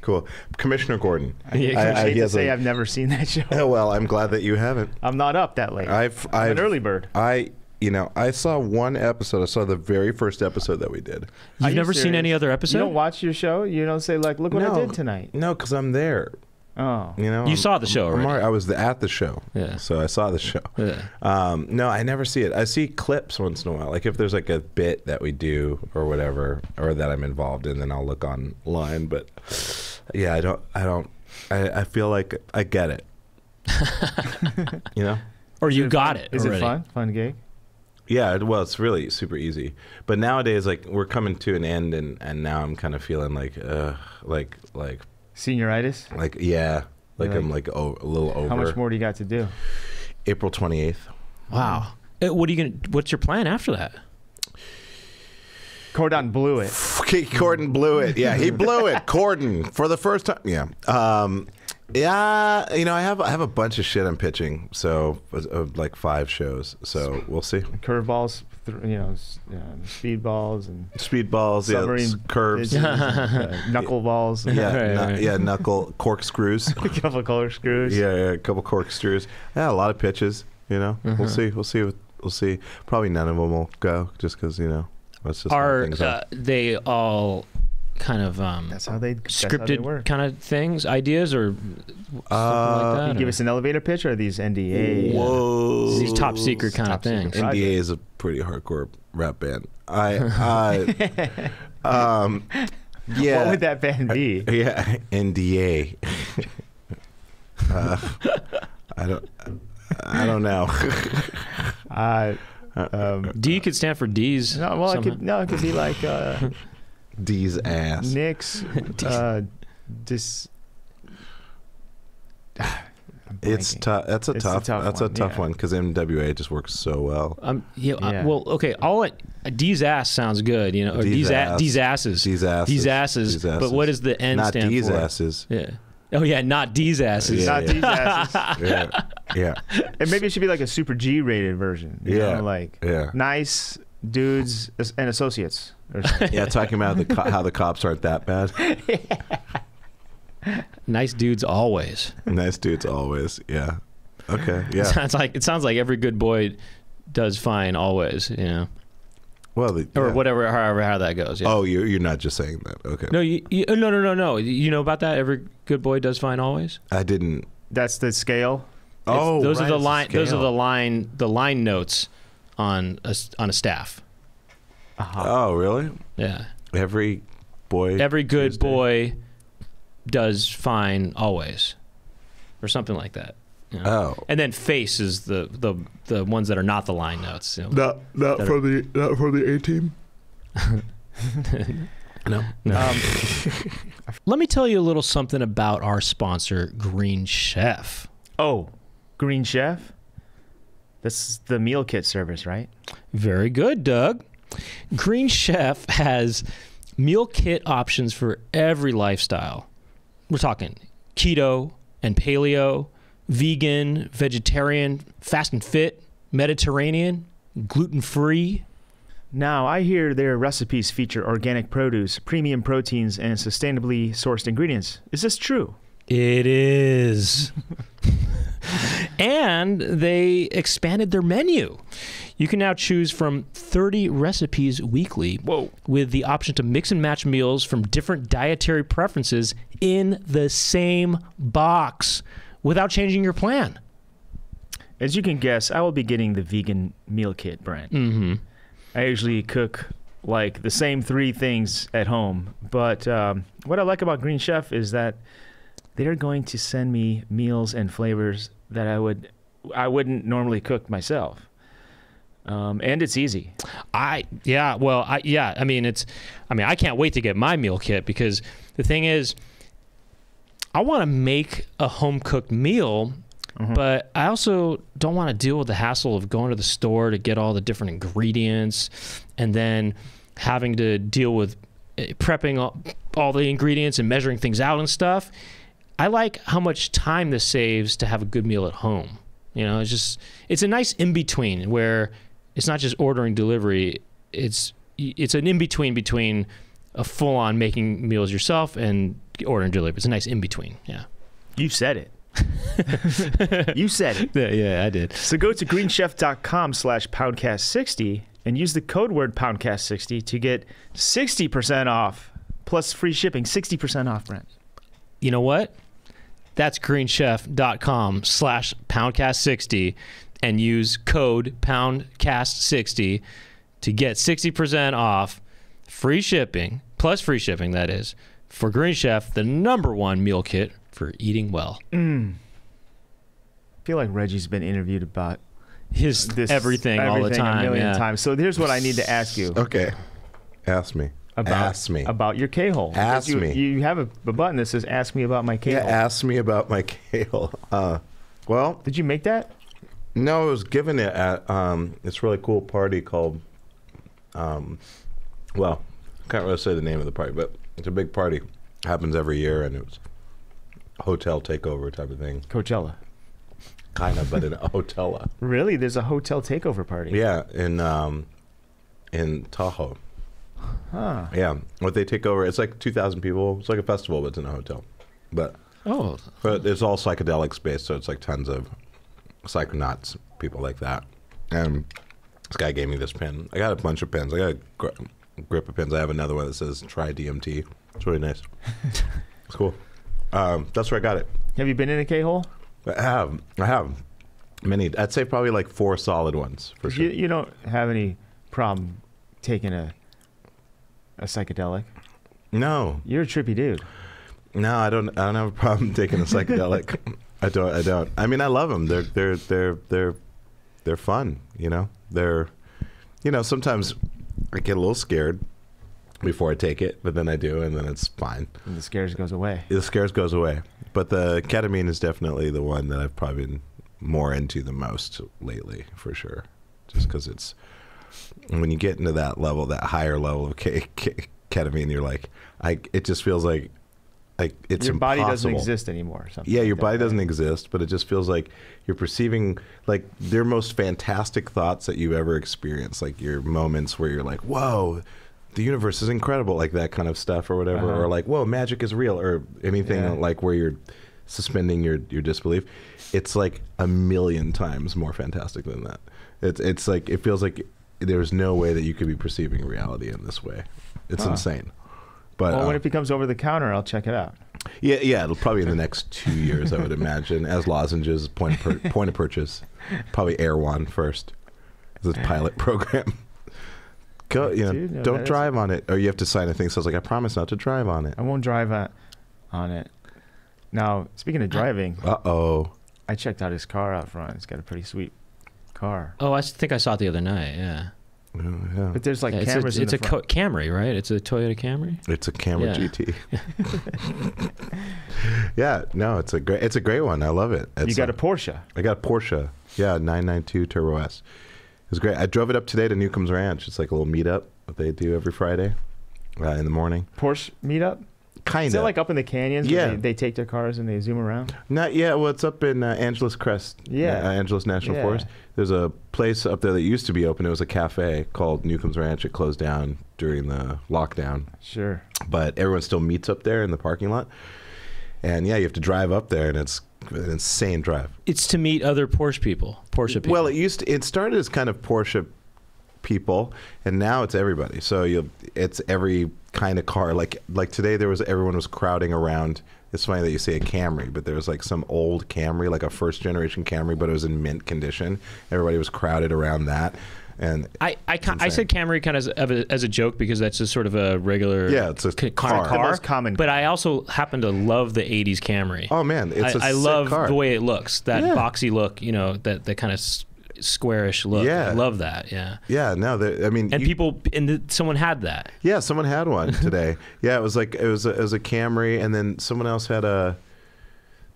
Cool. Commissioner Gordon. I hate to say I've never seen that show. Oh, well, I'm glad that you haven't. I'm not up that late. I'm an early bird. You know, I saw one episode. I saw the very first episode that we did. You've never seen any other episode? You don't watch your show? You don't say, like, look what I did tonight? No, because I'm there. Oh, you know, saw the show, right? I was at the show, yeah. So I saw the show. Yeah. No, I never see it. I see clips once in a while, like if there's like a bit that we do or whatever, or that I'm involved in, then I'll look online. But yeah, I feel like I get it. You know, or you got it. Is it fun? Fun gig? Yeah, well, it's really super easy. But nowadays, like we're coming to an end, and now I'm kind of feeling like, senioritis? Like, yeah. Like I'm like a little over. How much more do you got to do? April 28th. Wow. What are you gonna, what's your plan after that? Corden blew it. Corden blew it. Yeah, he blew it. Corden for the first time. Yeah. Yeah, you know, I have a bunch of shit I'm pitching. So like 5 shows. So we'll see. Curveballs, you know, speedballs and submarine curves, knuckleballs. Yeah, knuckle corkscrews. A couple of corkscrews. Yeah, a couple corkscrews. Yeah, a lot of pitches. You know, we'll see. We'll see. Probably none of them will go, just because, you know, that's just are they all kind of that's how they scripted kind of things, ideas, or something like that? Can you give us an elevator pitch, or are these NDA? Whoa, these top secret kind of things. NDA is a pretty hardcore rap band. Yeah. What would that band be? Yeah, NDA. I don't know. D could stand for D's. No, well, it could be like. D's ass. Nick's It's tough. That's a tough one because MWA just works so well. D's ass sounds good, you know. Or D's asses. But what does the N stand for? Not D's asses. Yeah. Oh yeah, not D's asses. Yeah, not D's asses. Yeah. And maybe it should be like a super G-rated version. You know, like nice dudes and associates. Yeah, talking about how the cops aren't that bad. Yeah. Nice dudes always. Nice dudes always. Yeah. Okay. Yeah. It sounds like every good boy does fine always. You know. Well, or whatever, however that goes. Yeah. Oh, you're not just saying that. Okay. No, no. You know about that? Every good boy does fine always. I didn't. That's the scale. Oh, those are the line. Those are the line notes on a staff. Uh-huh. Oh, really? Yeah. Every good boy does fine always, or something like that. You know? Oh. And then face is the ones that are not the line notes. You know, not from the A team. No. Let me tell you a little something about our sponsor, Green Chef. Oh, Green Chef. This is the meal kit service, right? Very good, Doug. Green Chef has meal kit options for every lifestyle. We're talking keto and paleo, vegan, vegetarian, fast and fit, Mediterranean, gluten-free. Now, I hear their recipes feature organic produce, premium proteins, and sustainably sourced ingredients. Is this true? It is. And they expanded their menu. You can now choose from 30 recipes weekly. Whoa. With the option to mix and match meals from different dietary preferences in the same box without changing your plan. As you can guess, I will be getting the vegan meal kit, Brent. Mm-hmm. I usually cook like the same 3 things at home, but what I like about Green Chef is that they're going to send me meals and flavors that I wouldn't normally cook myself. And it's easy. I mean, I can't wait to get my meal kit, because the thing is, I want to make a home cooked meal, but I also don't want to deal with the hassle of going to the store to get all the different ingredients, and then having to deal with prepping all the ingredients and measuring things out and stuff. I like how much time this saves to have a good meal at home. You know, it's a nice in between where it's not just ordering delivery. It's an in between a full on making meals yourself and ordering delivery. It's a nice in between. Yeah, you said it. You said it. Yeah, I did. So go to greenchef.com/poundcast60 and use the code word poundcast60 to get 60% off plus free shipping. 60% off, Brent. You know what? That's greenchef.com/poundcast60 and use code poundcast60 to get 60% off free shipping, plus free shipping, that is, for Green Chef, the #1 meal kit for eating well. I feel like Reggie's been interviewed about his everything all the time, a million times. So here's what I need to ask you. Okay, ask me. About your K-hole. Ask me. You have a button that says ask me about my K-hole. Yeah, ask me about my K-hole. Well. Did you make that? No, it was given at this really cool party called, well, I can't really say the name of the party, but it's a big party. It happens every year, and it was a hotel takeover type of thing. Coachella. Kind of, but in a hotel. Really? There's a hotel takeover party? Yeah, in Tahoe. Huh. Yeah, what they take over, it's like 2,000 people. It's like a festival, but it's in a hotel. But it's all psychedelic space, so it's like tons of psychonauts, people like that. And this guy gave me this pin. I got a bunch of pins. I got a grip of pins. I have another one that says try DMT. It's really nice. It's cool. That's where I got it. Have you been in a K-hole? I have. Many. I'd say probably like 4 solid ones for sure. You don't have any problem taking a psychedelic? No. You're a trippy dude. No, I don't have a problem taking a psychedelic. I don't. I mean, I love them. They're fun, you know? Sometimes I get a little scared before I take it, but then I do, and then it's fine. And the scares goes away. The scares goes away. But the ketamine is definitely the one that I've probably been more into the most lately, for sure. Just because it's... when you get into that level, that higher level of ketamine, you're like, it just feels like, it's your body impossible. Doesn't exist anymore. Yeah, your body doesn't exist, but it just feels like you're perceiving like their most fantastic thoughts that you've ever experienced, like your moments where you're like, whoa, the universe is incredible, like that kind of stuff or whatever, or like, whoa, magic is real or anything like where you're suspending your disbelief. It's like a million times more fantastic than that. It's like, it feels like there's no way that you could be perceiving reality in this way. It's insane. But well, when it becomes over the counter, I'll check it out. Yeah, it'll probably in the next 2 years, I would imagine, as lozenges, point of purchase, probably Erewhon first. It's a pilot program. Go, you know, dude, no, don't drive on it, or you have to sign a thing. So I was like, I promise not to drive on it. I won't drive on it. Now, speaking of driving, I checked out his car out front. It's got a pretty sweet car. Oh, I think I saw it the other night. Yeah. But there's like cameras. It's a Camry, right? It's a Toyota Camry. It's a Camry GT. Yeah, no, it's a great one. I love it. It's you got a Porsche. I got a Porsche. Yeah, 992 Turbo S. It was great. I drove it up today to Newcomb's Ranch. It's like a little meetup that they do every Friday in the morning. Porsche meetup. Kind of. Is it like up in the canyons? Yeah. Where they take their cars and they zoom around? Not yet. Well, it's up in Angeles Crest. Yeah. Angeles National Forest. There's a place up there that used to be open. It was a cafe called Newcomb's Ranch. It closed down during the lockdown. Sure. But everyone still meets up there in the parking lot. And yeah, you have to drive up there, and it's an insane drive. It's to meet other Porsche people. Well, it started as kind of Porsche people, and now it's everybody. So it's every kind of car. Like today, everyone was crowding around. It's funny that you say a Camry, but there was like some old Camry, like a first generation Camry, but it was in mint condition. Everybody was crowded around that. And I said Camry kind of as a joke because that's just sort of a regular it's a car. The most common. But I also happen to love the '80s Camry. Oh man, it's I love car. The way it looks. That boxy look, you know, that kind of squarish look. Yeah. I love that. Yeah. Yeah. No, I mean, and someone had that. Yeah. Someone had one today. Yeah. It was like, it was a Camry, and then someone else had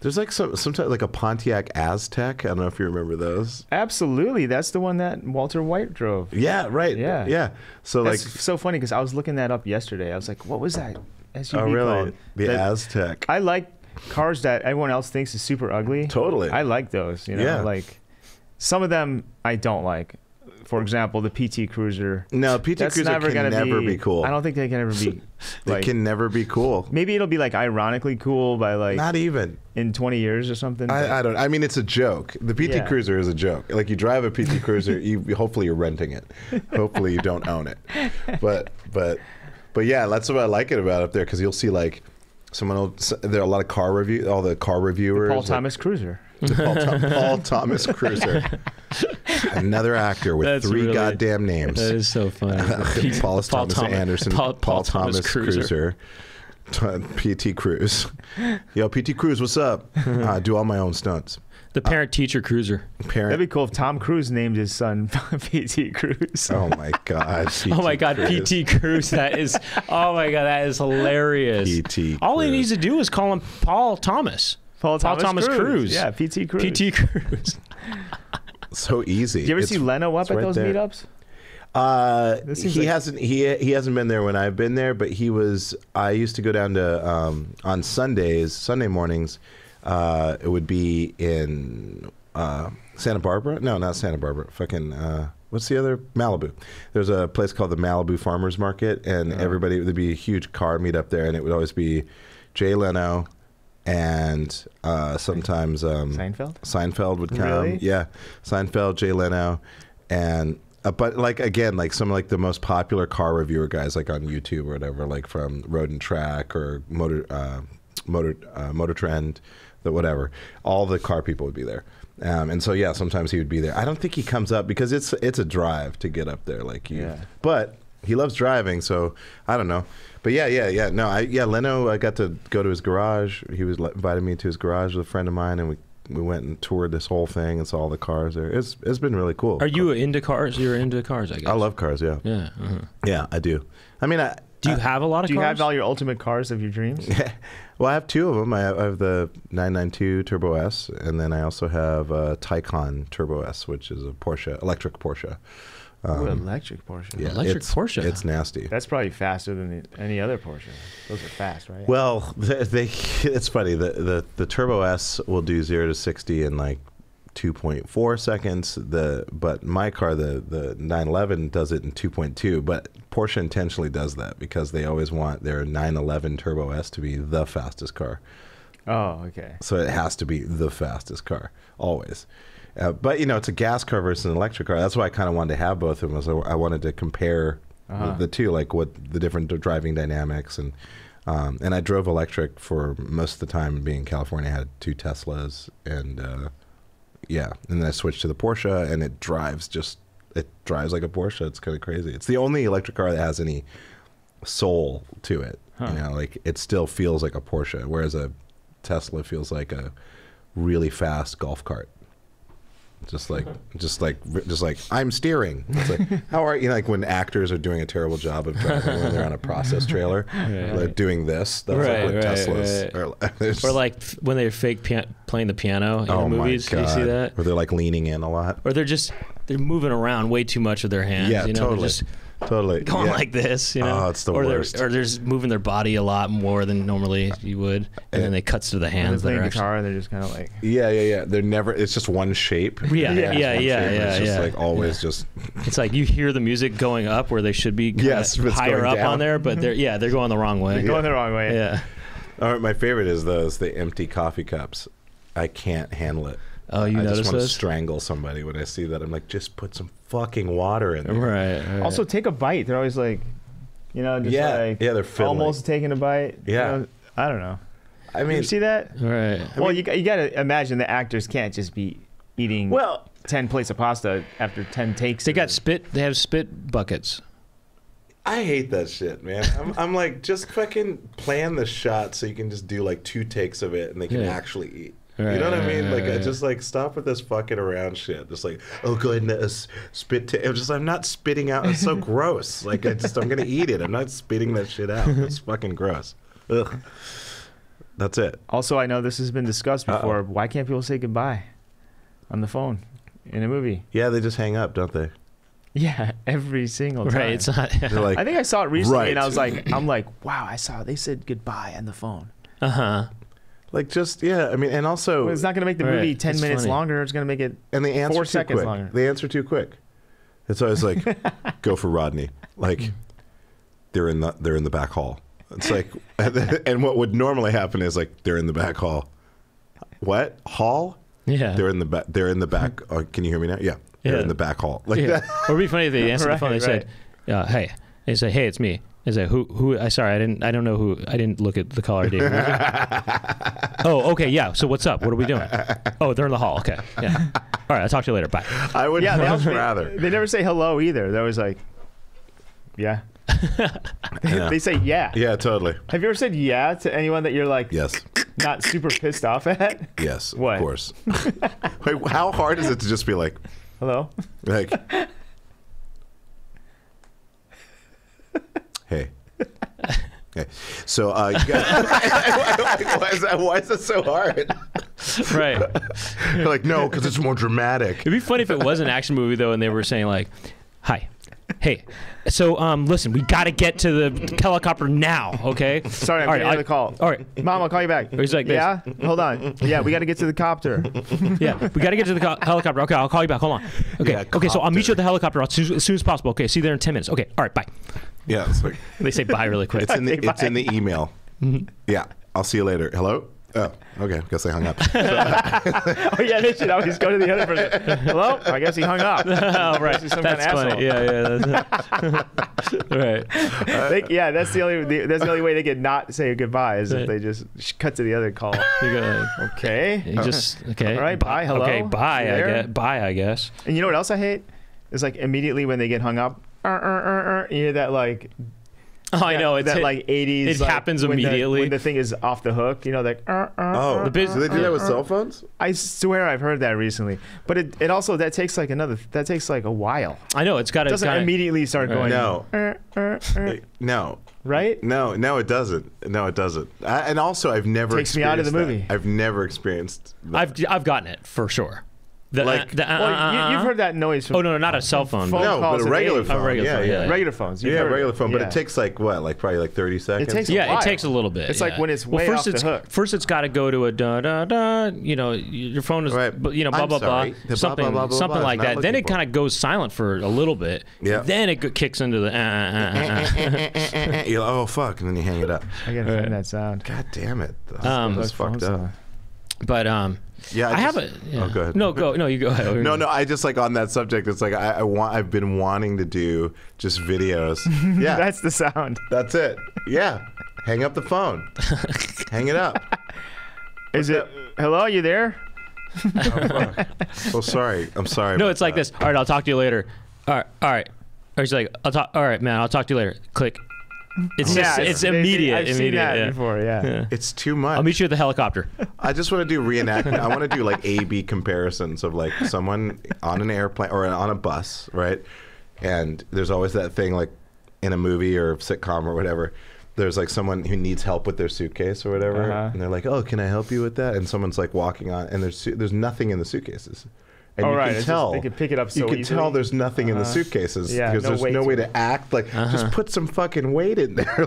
there's like sometimes like a Pontiac Aztec. I don't know if you remember those. Absolutely. That's the one that Walter White drove. Yeah. Right. Yeah. Yeah. So that's like, so funny. Cause I was looking that up yesterday. I was like, what was that SUV called? The Aztec. I like cars that everyone else thinks is super ugly. Totally. I like those, you know, like, some of them I don't like. For example, the PT Cruiser. No, PT Cruiser can never be cool. I don't think they can ever be. They can never be cool. Maybe it'll be like ironically cool by like not even in 20 years or something. I don't. I mean, it's a joke. The PT Cruiser is a joke. Like you drive a PT Cruiser, hopefully you're renting it. Hopefully you don't own it. But yeah, that's what I like it about up there because you'll see like There are a lot of car review, all the car reviewers. The Paul Thomas Cruiser. Paul Thomas Cruiser. Another actor with three goddamn names. That is so funny. Paul Thomas Anderson, Paul Thomas Cruiser. P.T. Cruz. Yo, P.T. Cruz, what's up? I do all my own stunts. The parent-teacher cruiser. That'd be cool if Tom Cruise named his son P.T. Cruz. Oh, my God. Oh, my God, P.T. Cruz. That is, oh, my God, that is hilarious. P.T. All he needs to do is call him Paul Thomas. Paul Thomas Cruise. Yeah, P.T. Cruz. P.T. Cruz. So easy. Did you ever see Leno up at those meetups? He hasn't been there when I've been there, but he was. I used to go down to on Sunday mornings. It would be in Santa Barbara. No, not Santa Barbara. Fucking what's the other? Malibu. There's a place called the Malibu Farmers Market, and everybody, there'd be a huge car meet up there, and it would always be Jay Leno. And sometimes Seinfeld would come. Really? Yeah, Seinfeld, Jay Leno, and but like again, like some like the most popular car reviewer guys, like on YouTube or whatever, like from Road and Track or Motor Trend, the whatever. All the car people would be there, and so yeah, sometimes he would be there. I don't think he comes up because it's a drive to get up there, like you. Yeah. But he loves driving, so I don't know. But yeah. No, Leno, I got to go to his garage. He was invited me to his garage with a friend of mine, and we went and toured this whole thing and saw all the cars there. It's been really cool. Are you into cars? You're into cars, I guess. I love cars, yeah. Yeah, yeah, I do. I mean, do you have a lot of cars? Do you have all your ultimate cars of your dreams? Well, I have two of them. I have the 992 Turbo S, and then I also have a Taycan Turbo S, which is a Porsche, electric Porsche. Ooh, electric Porsche. Yeah, it's nasty. That's probably faster than any other Porsche. Those are fast, right? Well, it's funny. The Turbo S will do 0 to 60 in like 2.4 seconds. But my car, the 911, does it in 2.2. But Porsche intentionally does that because they always want their 911 Turbo S to be the fastest car. Oh, okay. So it has to be the fastest car always. But, you know, it's a gas car versus an electric car. That's why I kind of wanted to have both of them. I wanted to compare the two, like what the different driving dynamics. And I drove electric for most of the time being in California. I had two Teslas and, yeah. And then I switched to the Porsche, and it drives like a Porsche. It's kind of crazy. It's the only electric car that has any soul to it. Huh. You know, like it still feels like a Porsche, whereas a Tesla feels like a really fast golf cart. Just like I'm steering. It's like, how are you? Like when actors are doing a terrible job of driving when they're on a process trailer, like doing this. That's right, like Teslas, or like when they're playing the piano in the movies. Do you see that? Or they're like leaning in a lot. Or they're moving around way too much with their hands. Yeah, you know? Totally. Totally going like this, you know. Oh, it's the worst. Or they're just moving their body a lot more than normally you would, and then they cuts to the hands. They're playing guitar, and they're just kind of like. Yeah. They're never. It's just one shape. Yeah. It's just like always just. It's like you hear the music going up where they should be. Yes, higher up on there, but they're going the wrong way. They're going the wrong way. Yeah. All right, my favorite is the empty coffee cups. I can't handle it. Oh, you notice this? I just want to strangle somebody when I see that. I'm like, just put some fucking water in there. Right. Also, take a bite. They're always like, you know, just like they're fiddling. Almost taking a bite. Yeah. You know, I don't know. I mean, you see that? Right. Well, you gotta imagine the actors can't just be eating 10 plates of pasta after 10 takes. They got spit. They have spit buckets. I hate that shit, man. I'm like, just fucking plan the shot so you can just do like 2 takes of it and they can actually eat. Right, you know what I mean? Like, I just like stop with this fucking around shit. Just like, oh goodness, spit. I'm not spitting out. It's so gross. Like, I'm gonna eat it. I'm not spitting that shit out. It's fucking gross. Ugh. That's it. Also, I know this has been discussed before. Why can't people say goodbye on the phone in a movie? Yeah, they just hang up, don't they? Yeah, every single time. Right. It's not. Like, I think I saw it recently, and I was like, wow, I saw they said goodbye on the phone. Like just I mean, and also it's not going to make the movie 10 minutes longer. It's going to make it and the answer 4 seconds longer. They answer too quick. It's always like, go for Rodney. Like they're in the back hall. It's like, and what would normally happen is like they're in the back hall. What hall? Yeah. They're in the back. Oh, can you hear me now? Yeah. They're in the back hall. Like that. Or it'd be funny if they answer the phone. They say, "Hey," it's me. Is it who? Sorry, I don't know who. I didn't look at the caller ID. Oh, okay, yeah. So what's up? What are we doing? Oh, they're in the hall. Okay. Yeah. All right. I'll talk to you later. Bye. I would. Yeah. They never say hello either. They're always like, yeah. They say yeah. Yeah, totally. Have you ever said yeah to anyone that you're like? Yes. Not super pissed off at? Yes. What? Of course. Wait, how hard is it to just be like, hello? Like. Hey. Okay. So, you guys, why is that so hard? Right. You're like, no, because it's more dramatic. It'd be funny if it was an action movie, though, and they were saying, like, hi. Hey. So, listen, we got to get to the helicopter now, okay? Sorry, I'm getting another call. All right. Mom, I'll call you back. He's like, yeah? Hold on. Yeah, we got to get to the copter. Yeah, we got to get to the helicopter. Okay, I'll call you back. Hold on. Okay, yeah, okay, so I'll meet you at the helicopter as soon as possible. Okay, see you there in 10 minutes. Okay, all right, bye. Yeah, it's like, they say bye really quick. It's in the email. Mm-hmm. Yeah, I'll see you later. Hello? Oh, okay. Guess I hung up. Oh yeah, they should always go to the other person. Hello? I guess he hung up. Oh, right. Some that's kind of funny. Asshole. Yeah, yeah. Right. Yeah, that's the only. That's the only way they could not say goodbye is if they just cut to the other call. Okay. You just okay. All right. Bye. Hello. Okay. Bye. I guess. Bye. I guess. And you know what else I hate? It's like immediately when they get hung up. You hear that like. Oh, I know. It's that like 80s. It like, happens immediately. When the thing is off the hook, you know, like. Oh, the business. Do they do that with cell phones? I swear I've heard that recently. But it also, that takes like another, that takes like a while. I know. It's got to. It doesn't immediately start going. No. No. Right? No, no, it doesn't. No, it doesn't. And also, I've never experienced. Takes me out of the movie. I've never experienced that. I've gotten it for sure. You've heard that noise from. Oh no, not a cell phone. No, but a regular phone. Regular phones. Yeah, regular phone. But it takes like what, like probably like 30 seconds. It takes a while. It takes a little bit. It's like when it's way off the hook. First, it's got to go to a da da da. You know, your phone is, you know, blah blah blah, something like that. Then it kind of goes silent for a little bit. Yeah. Then it kicks into the. You're like, oh fuck, and then you hang it up. I gotta find that sound. God damn it. That's fucked up. But yeah, I have a. Yeah. Oh, go ahead. No, go. No, you go ahead. No, no. I just like on that subject. It's like I've been wanting to do just videos. Yeah, that's the sound. That's it. Yeah, hang up the phone. Hang it up. Is it? Hello, you there? Oh, fuck. Well, sorry. I'm sorry. No, it's like this. All right, I'll talk to you later. All right, all right. Or he's like, I'll talk. All right, man, I'll talk to you later. Click. It's just, it's immediate. I've seen that before, yeah. It's too much. I'll meet you at the helicopter. I just want to do reenactment. I want to do like A-B comparisons of like someone on an airplane or on a bus, right? And there's always that thing like in a movie or sitcom or whatever. There's like someone who needs help with their suitcase or whatever, and they're like, "Oh, can I help you with that?" And someone's like walking on, and there's nothing in the suitcases. And you can tell they can pick it up so easily. You can tell there's nothing in the suitcases because there's no way to act like just put some fucking weight in there.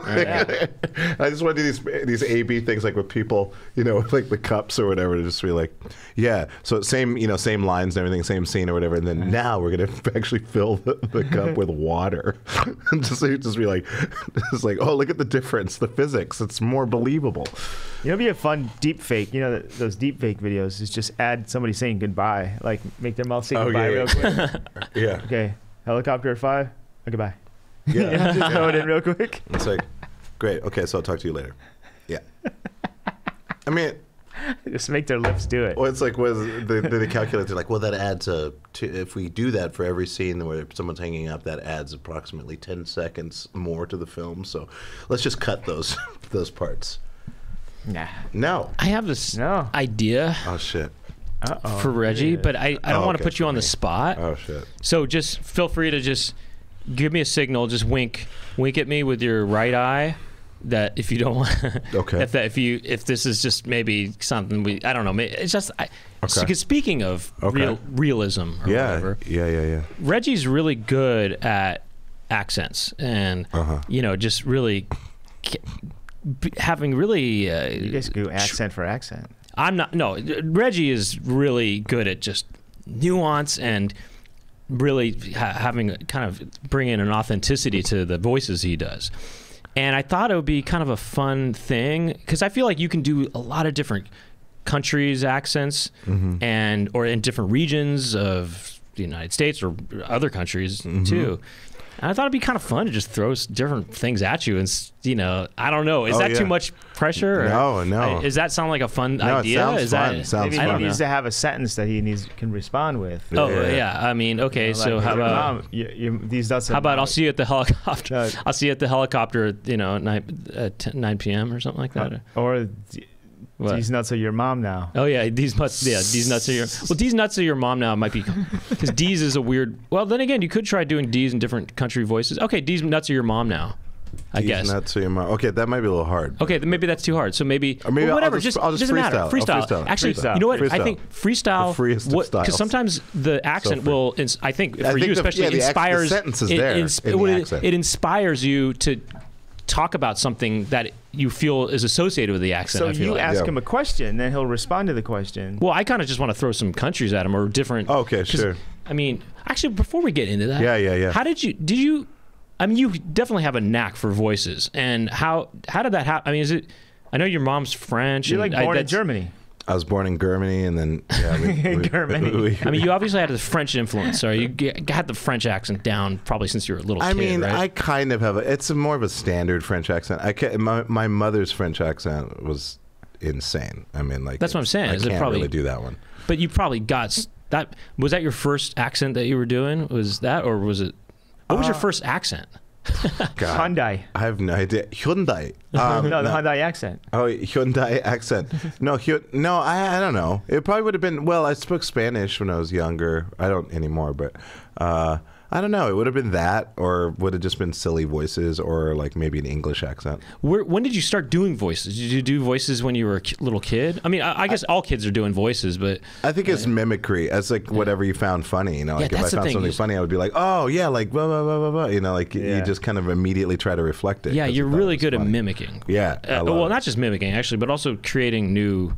I just want to do these A-B things like with people, you know, like the cups or whatever, to just be like, yeah. So same, you know, same lines and everything, same scene or whatever. And then now we're gonna actually fill the cup with water, and just be like, just like, oh, look at the difference, the physics. It's more believable. You know, it'd be a fun deep fake. You know, those deep fake videos is just add somebody saying goodbye, like. Make their mouth say goodbye real quick. Yeah. Okay. Helicopter at 5. Oh, goodbye. Yeah. Just throw it in real quick. It's like, great. Okay, so I'll talk to you later. Yeah. I mean, just make their lips do it. Well, it's like they calculate. They're like, well, that adds if we do that for every scene where someone's hanging up, that adds approximately 10 seconds more to the film. So let's just cut those parts. Nah. No. I have this idea. Oh shit. For Reggie, but I don't want to put you on the spot. Oh shit! So just feel free to just give me a signal. Just wink at me with your right eye. That if you don't want, okay. If this is just maybe something I don't know. It's just because speaking of realism, or whatever. Yeah. Reggie's really good at accents and you know just really having really. You guys go accent for accent. I'm not. No, Reggie is really good at just nuance and really having kind of bringing an authenticity to the voices he does. And I thought it would be kind of a fun thing because I feel like you can do a lot of different countries' accents and or in different regions of the United States or other countries too. I thought it'd be kind of fun to just throw different things at you, and you know, I don't know. Is that too much pressure? Or no. Does that sound like a fun idea? It sounds fun. That sounds maybe fun. He needs to have a sentence that he can respond with. Oh yeah. I mean, okay. You know, like, so how about how about I'll see you at the helicopter? I'll see you at the helicopter. You know, at 9 p.m. or something like that. Or what? These nuts are your mom now. Oh yeah, these nuts. Yeah, these nuts are your. Well, these nuts are your mom now might be, because D's is a weird. Well, then again, you could try doing D's in different country voices. Okay, D's nuts are your mom now. I guess. D's nuts are your mom. Okay, that might be a little hard. Okay, maybe that's too hard. So maybe. Or maybe well, whatever. I'll just freestyle. Freestyle. Actually, freestyle. You know what? Freestyle. I think freestyle. Because sometimes the accent will. I think for you especially inspires. The sentence is there. It inspires you to talk about something that you feel is associated with the accent. So you ask him a question, then he'll respond to the question. Well, I kind of just want to throw some countries at him or different. Okay, sure. I mean, actually, before we get into that, how did you? I mean, you definitely have a knack for voices, and how did that happen? I mean, is it? I know your mom's French. You're like born in Germany. I was born in Germany, and then Germany. I mean, you obviously had a French influence, so you had the French accent down probably since you were a little kid. I mean, right? I kind of have a. It's more of a standard French accent. My mother's French accent was insane. I mean, like that's what I'm saying. I can't really do that one. But you probably got that. Was that your first accent that you were doing? Was that, or was it? What was your first accent? God, Hyundai. I have no idea. Hyundai. No, the Hyundai accent. Oh, Hyundai accent. No, I don't know. It probably would have been. Well, I spoke Spanish when I was younger. I don't anymore, but I don't know. It would have been that, or would have just been silly voices, or like maybe an English accent. When did you start doing voices? Did you do voices when you were a little kid? I mean, I guess all kids are doing voices, but I think it's mimicry. It's like whatever you found funny. You know, like if I found something funny, I would be like, oh yeah, like blah blah blah blah blah. You know, like you just kind of immediately try to reflect it. Yeah, you're really good at mimicking. Yeah, well, not just mimicking actually, but also creating new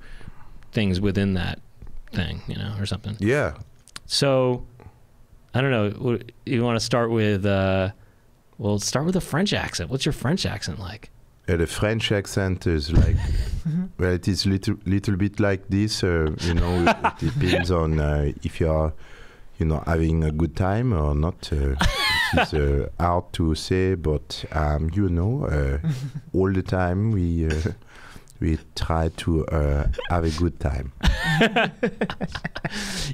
things within that thing, you know, or something. Yeah. So. I don't know. You want to start with, well, start with a French accent. What's your French accent like? The French accent is like, well, it is little bit like this. You know, it depends on if you are, you know, having a good time or not. It's hard to say, but you know, all the time we try to have a good time.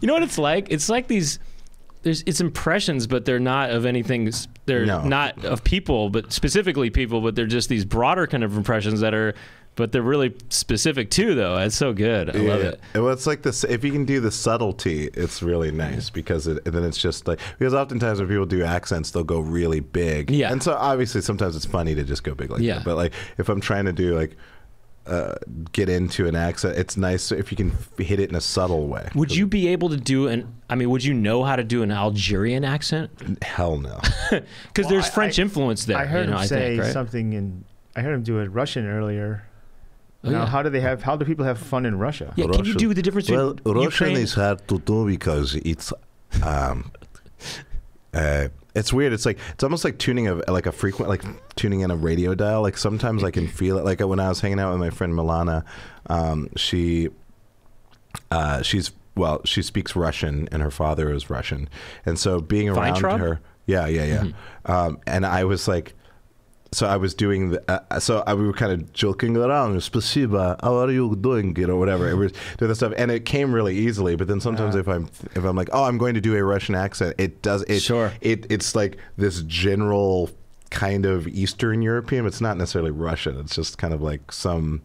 You know what it's like? It's like these. It's impressions, but they're not of anything. They're not of people, but specifically people. But they're just these broader kind of impressions that are, but they're really specific too. Though it's so good, I love it. Well, it's like this. If you can do the subtlety, it's really nice because then it's just like because oftentimes when people do accents, they'll go really big. Yeah, and so obviously sometimes it's funny to just go big like that. But like if I'm trying to do like. Get into an accent. It's nice if you can hit it in a subtle way. Would you be able to do I mean, would you know how to do an Algerian accent? Hell no. Because well, there's French influence there. I heard him say something in. I heard him do a Russian earlier. Oh, now, how do people have fun in Russia? Yeah, Russian. Can you do the difference between Russian Ukraine? Is hard to do because it's. It's weird. It's like it's almost like tuning of like a frequent like tuning in a radio dial. Like sometimes I can feel it. Like when I was hanging out with my friend Milana, she speaks Russian and her father is Russian, and so being around her, and I was like. So I was doing, we were kind of joking around, spasiba, how are you doing, you know, whatever, we were doing that stuff, and it came really easily, but then sometimes if I'm like, oh, I'm going to do a Russian accent, it does, it's like this general kind of Eastern European, it's not necessarily Russian, it's just kind of like some...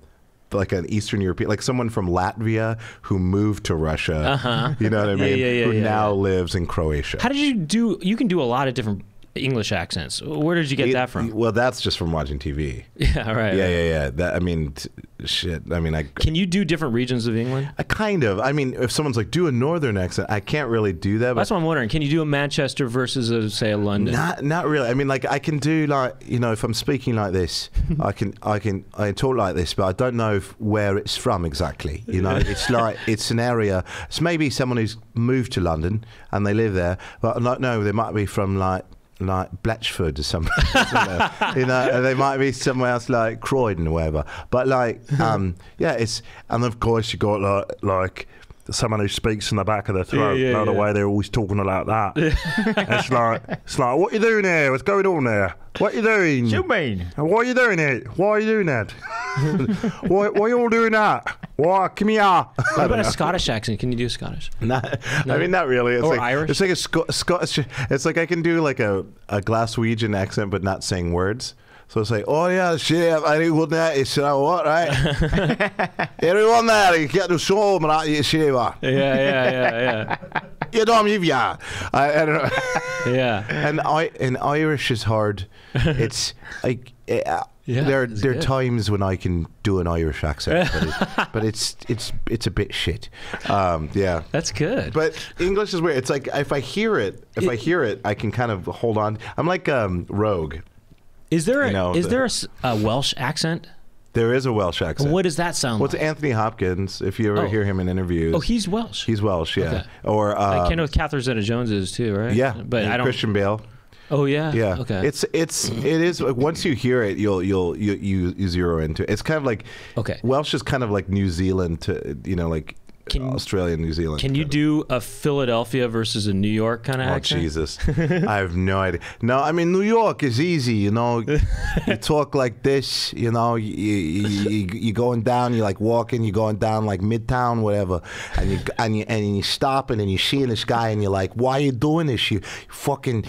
like an Eastern European, like someone from Latvia who moved to Russia, you know what I mean, who now lives in Croatia. How did you do, you can do a lot of different... English accents. Where did you get that from? Well, that's just from watching TV. Yeah, right. Yeah, yeah, yeah. That, I mean, shit. I mean, can you do different regions of England? Kind of. I mean, if someone's like, do a northern accent, I can't really do that. But that's what I'm wondering. Can you do a Manchester versus, say, a London? Not really. I mean, like, I can do, like, you know, if I'm speaking like this, I can talk like this, but I don't know where it's from exactly. You know, it's like, it's an area. It's maybe someone who's moved to London and they live there, but I'm like, no, they might be from, like Blatchford or something, you know, and they might be somewhere else like Croydon or whatever. But like, yeah, it's, and of course you got like someone who speaks in the back of their throat. Yeah, yeah, the way they're always talking like that. Yeah. It's like, what are you doing here? What's going on there? What are you doing? You mean? Why are you doing it? Why are you doing that? Why are you all doing that? Why? Come here. What about a Scottish accent? Can you do Scottish? No. I mean, not really. It's or like, Irish? It's like a Scottish. It's like I can do like a Glaswegian accent, but not saying words. So it's like, oh yeah, shit, I would that. It's what, right? Everyone there, you get to show them that you shave. Yeah. You don't have ya. I don't know. Yeah. And Irish is hard. It's like there are times when I can do an Irish accent, but it's a bit shit. Yeah. That's good. But English is weird. It's like if I hear it, I can kind of hold on. I'm like Rogue. Is there a Welsh accent? There is a Welsh accent. What does that sound like? It's Anthony Hopkins, if you ever hear him in interviews. Oh, he's Welsh. He's Welsh, yeah. Okay. Or I can't know what Catherine Zeta-Jones is too, right? Yeah, but I don't. Christian Bale. Oh yeah. Yeah. Okay. It is. Once you hear it, you zero into it. It's kind of like Welsh is kind of like New Zealand to Australia, New Zealand. Can you do a Philadelphia versus a New York kind of accent? Oh, Jesus. I have no idea. No, I mean, New York is easy, You talk like this, you're going down, you're like walking, you're going down like Midtown, whatever. And you stop and then you're seeing this guy and you're like, why are you doing this? You're fucking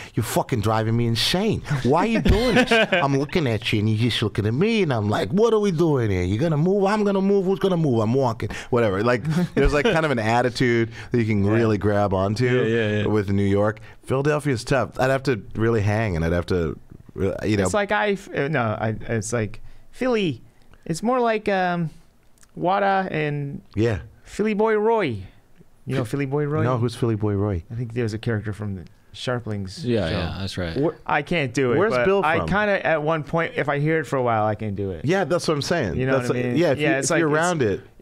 driving me insane. Why are you doing this? I'm looking at you and you're just looking at me and I'm like, what are we doing here? You're going to move? I'm going to move? Who's going to move? I'm walking. Whatever. Like, there's like kind of an attitude that you can really grab onto with New York. Philadelphia's tough. I'd have to really hang, and I'd have to, It's like it's like Philly. It's more like Wada and Philly Boy Roy. You know Philly Boy Roy? No, who's Philly Boy Roy? I think there's a character from the Sharplings. Yeah, show. Yeah, that's right. I can't do it. Where's Bill from? I kind of at one point, if I hear it for a while, I can do it. Yeah, that's what I'm saying. You know what I mean? Yeah,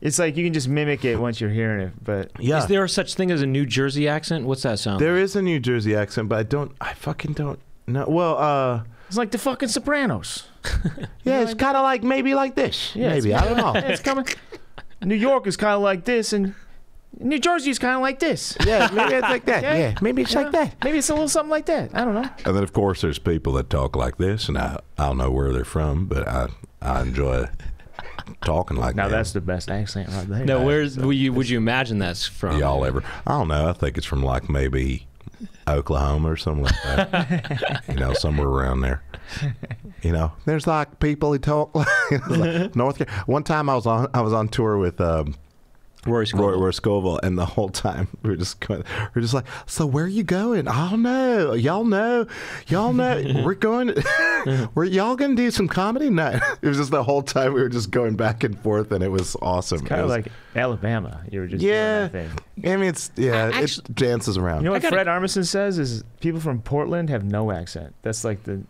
it's like you can just mimic it once you're hearing it. But yeah, is there such thing as a New Jersey accent? What's that sound? There is a New Jersey accent, but I fucking don't know. Well, it's like the fucking Sopranos. It's kind of like maybe like this. Yeah, maybe I don't know. It's coming. New York is kind of like this, and New Jersey is kind of like this. Yeah, maybe it's like that. Yeah, maybe it's like that. Maybe it's a little something like that. I don't know. And then, of course, there's people that talk like this, and I don't know where they're from, but I enjoy talking like that. Now, that's the best accent right there. No, would you imagine that's from? Y'all ever? I don't know. I think it's from like maybe Oklahoma or something like that. Somewhere around there. There's like people who talk like North Carolina. One time I was on tour with Roy Scovel, and the whole time we're just like, so where are you going? I don't know. Y'all know. We're going. Were y'all gonna do some comedy? No. It was just the whole time we were just going back and forth, and it was awesome. It's kind of like Alabama. You were just doing that thing. I mean, it dances around. You know what Fred Armisen says is people from Portland have no accent. That's like the.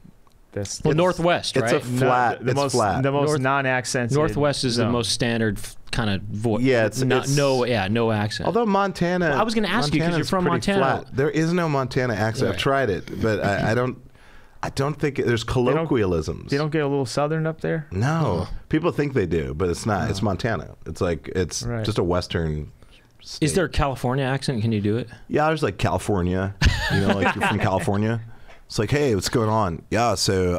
Well, Northwest, right? It's a flat. The most non-accented. Northwest is the most standard kind of voice. Yeah, no accent. Although Montana. Well, I was going to ask you because you're from Montana. Flat. There is no Montana accent. Right. I've tried it, but I don't think there's colloquialisms. They don't get a little southern up there. No, people think they do, but it's not. No. It's Montana. It's like just a western. State. Is there a California accent? Can you do it? Yeah, there's like California. Like you're from California. It's like, hey, what's going on? Yeah, so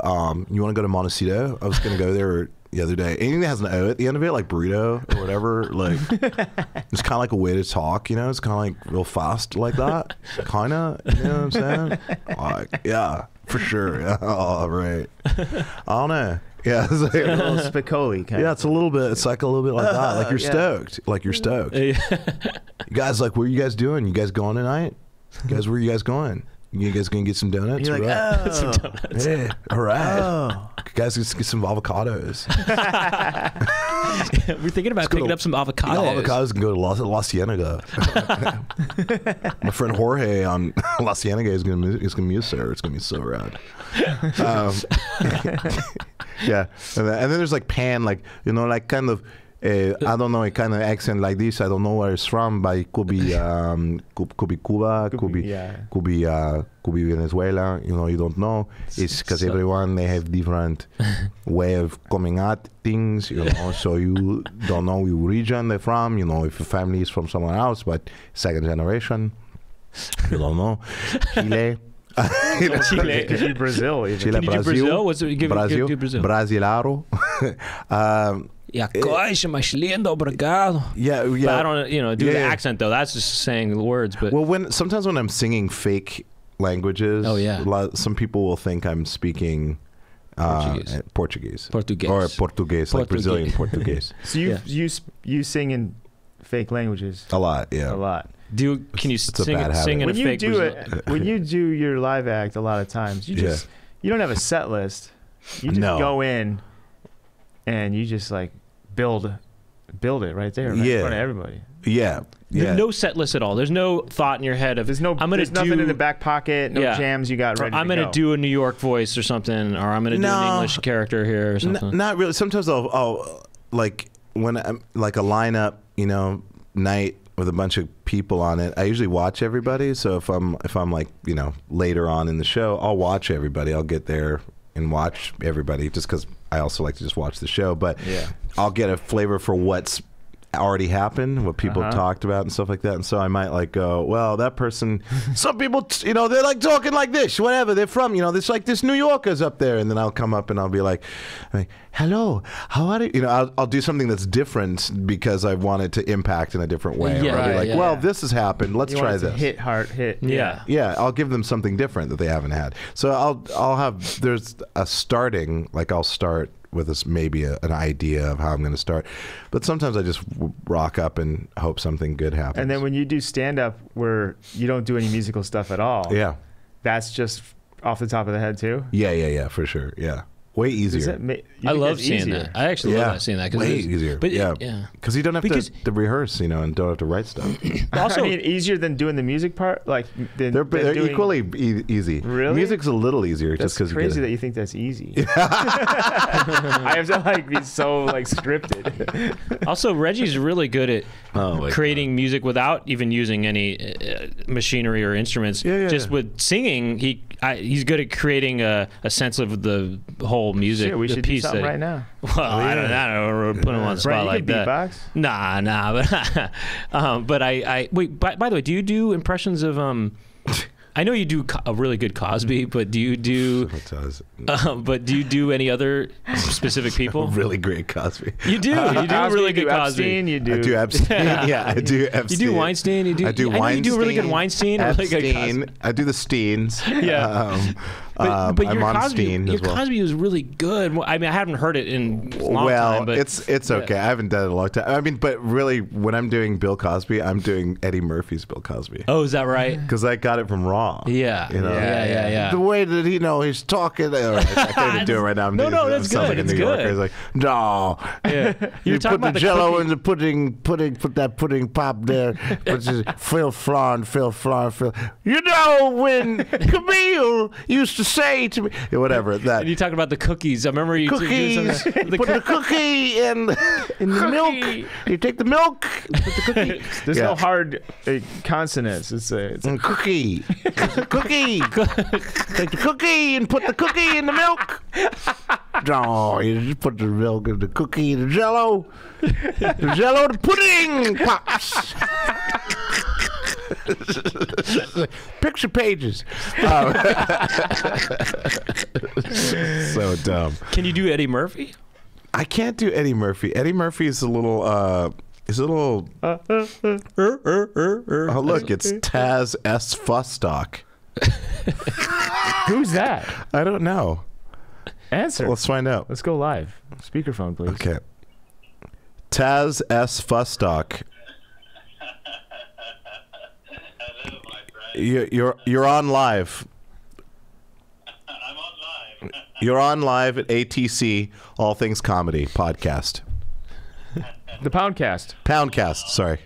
you want to go to Montecito? I was going to go there the other day. Anything that has an O at the end of it, like burrito or whatever, like it's kind of like a way to talk, It's kind of like real fast like that. Kind of, you know what I'm saying? Like, yeah, for sure. All right. I don't know. Yeah, it's like a little Spicoli kind of. Yeah, it's a little bit. It's like a little bit like that. Like you're stoked. Like you're stoked. Yeah. You guys, like, what are you guys doing? You guys going tonight? You guys, where are you guys going? You guys gonna get some donuts? You're like, right? Some donuts. Yeah, all right. Guys, let's get some avocados. We're thinking about picking up some avocados. Avocados can go to La Cienega. My friend Jorge on La Cienega is gonna be there. It's gonna be so rad. Yeah, and then there's like pan, like kind of. I don't know, a kind of accent like this. I don't know where it's from, but it could be Cuba, could be Venezuela. You know, you don't know. It's because everyone, they have different way of coming at things. You know, so you don't know which region they're from. You know, if your family is from somewhere else, but second generation, you don't know. Chile. Chile, could you Brazil? Even. Chile, Brazil. Brazil? What's it, give Brazil. Brasileiro. Yeah, yeah. I don't, you know, do the accent though. That's just saying the words. But well, sometimes when I'm singing fake languages, some people will think I'm speaking Portuguese or Portuguese, like Brazilian Portuguese. So you sing in fake languages a lot, yeah, a lot. Can you sing in a fake Brazilian? When you do your live act, a lot of times you don't have a set list. You just go in and you just like build it right there, right in front of everybody. Yeah. There's no set list at all. There's no thought in your head of there's nothing in the back pocket, no jams you got ready. I'm gonna do a New York voice or something, or I'm gonna do an English character here or something. Not really. Sometimes I'll like when I'm like a lineup, you know, night with a bunch of people on it, I usually watch everybody. So if I'm like, you know, later on in the show, I'll watch everybody. I'll get there and watch everybody just because I also like to just watch the show, but I'll get a flavor for what's already happened, what people talked about and stuff like that. And so I might like go, well, that person, some people, you know, they're like talking like this, whatever they're from, you know, it's like this New Yorker's up there. And then I'll come up and I'll be like hello, how are you? You know, I'll do something that's different because I wanted to impact in a different way. Yeah, I'll be like, well, this has happened. Let's try this. Hit. Yeah. I'll give them something different that they haven't had. So I'll have, there's a starting, like I'll start with us maybe an idea of how I'm going to start, but sometimes I just rock up and hope something good happens. And then when you do stand-up where you don't do any musical stuff at all, that's just off the top of the head too. Yeah, for sure. Way easier. I love seeing that. I actually love seeing that. Way easier. But because you don't have to rehearse, you know, and don't have to write stuff. Also, I mean, easier than doing the music part. Like they're equally easy. Really, music's a little easier. That's just because crazy that you think that's easy. I have to like be so like scripted. Also, Reggie's really good at creating music without even using any machinery or instruments. Just with singing, he's good at creating a sense of the whole music. Sure, we should do something right now. Well, I don't know. We're putting him on the spot like that. Beatbox? Nah. But I wait. By the way, do you do impressions of I know you do a really good Cosby, but do you do? But do you do any other specific people? Really great Cosby. You do. You do really good Cosby. Epstein, you do. I do Epstein. Yeah, I do Epstein. You do Weinstein. You do. I do Weinstein. You do really good Weinstein. Epstein. Really good. I do the Steens. Yeah. But I'm on Steen as well. Your Cosby was really good. I mean, I haven't heard it in a long time. Well, it's okay. I haven't done it in a long time. I mean, but really, when I'm doing Bill Cosby, I'm doing Eddie Murphy's Bill Cosby. Oh, is that right? Because I got it from Raw. Yeah. You know? Yeah. The way that he's talking. Right, I can't even do it right now. No, that's good. Like it's good. He's like, no. Yeah. You put the Jello in the pudding. Put that pudding pop there. Which is Phil Flon. You know when Camille used to say to me, whatever that. And you talked about the cookies. I remember you cookies. Put the cookie in the milk. You take the milk. Put the cookie. There's no hard consonants. It's a cookie. Cookie. Take the cookie and put the cookie in the milk. No, you just put the milk in the cookie, the Jello. The Jello, the pudding pops. Picture pages. So dumb. Can you do Eddie Murphy? I can't do Eddie Murphy. Eddie Murphy is a little. It's a little. Oh, look, it's Taz S Fustock. Who's that? I don't know. Answer. Let's find out. Let's go live. Speakerphone, please. Okay. Taz S Fustock. Hello, my friend. You're on live. I'm on live. You're on live at ATC, All Things Comedy podcast. The Poundcast. Poundcast, sorry.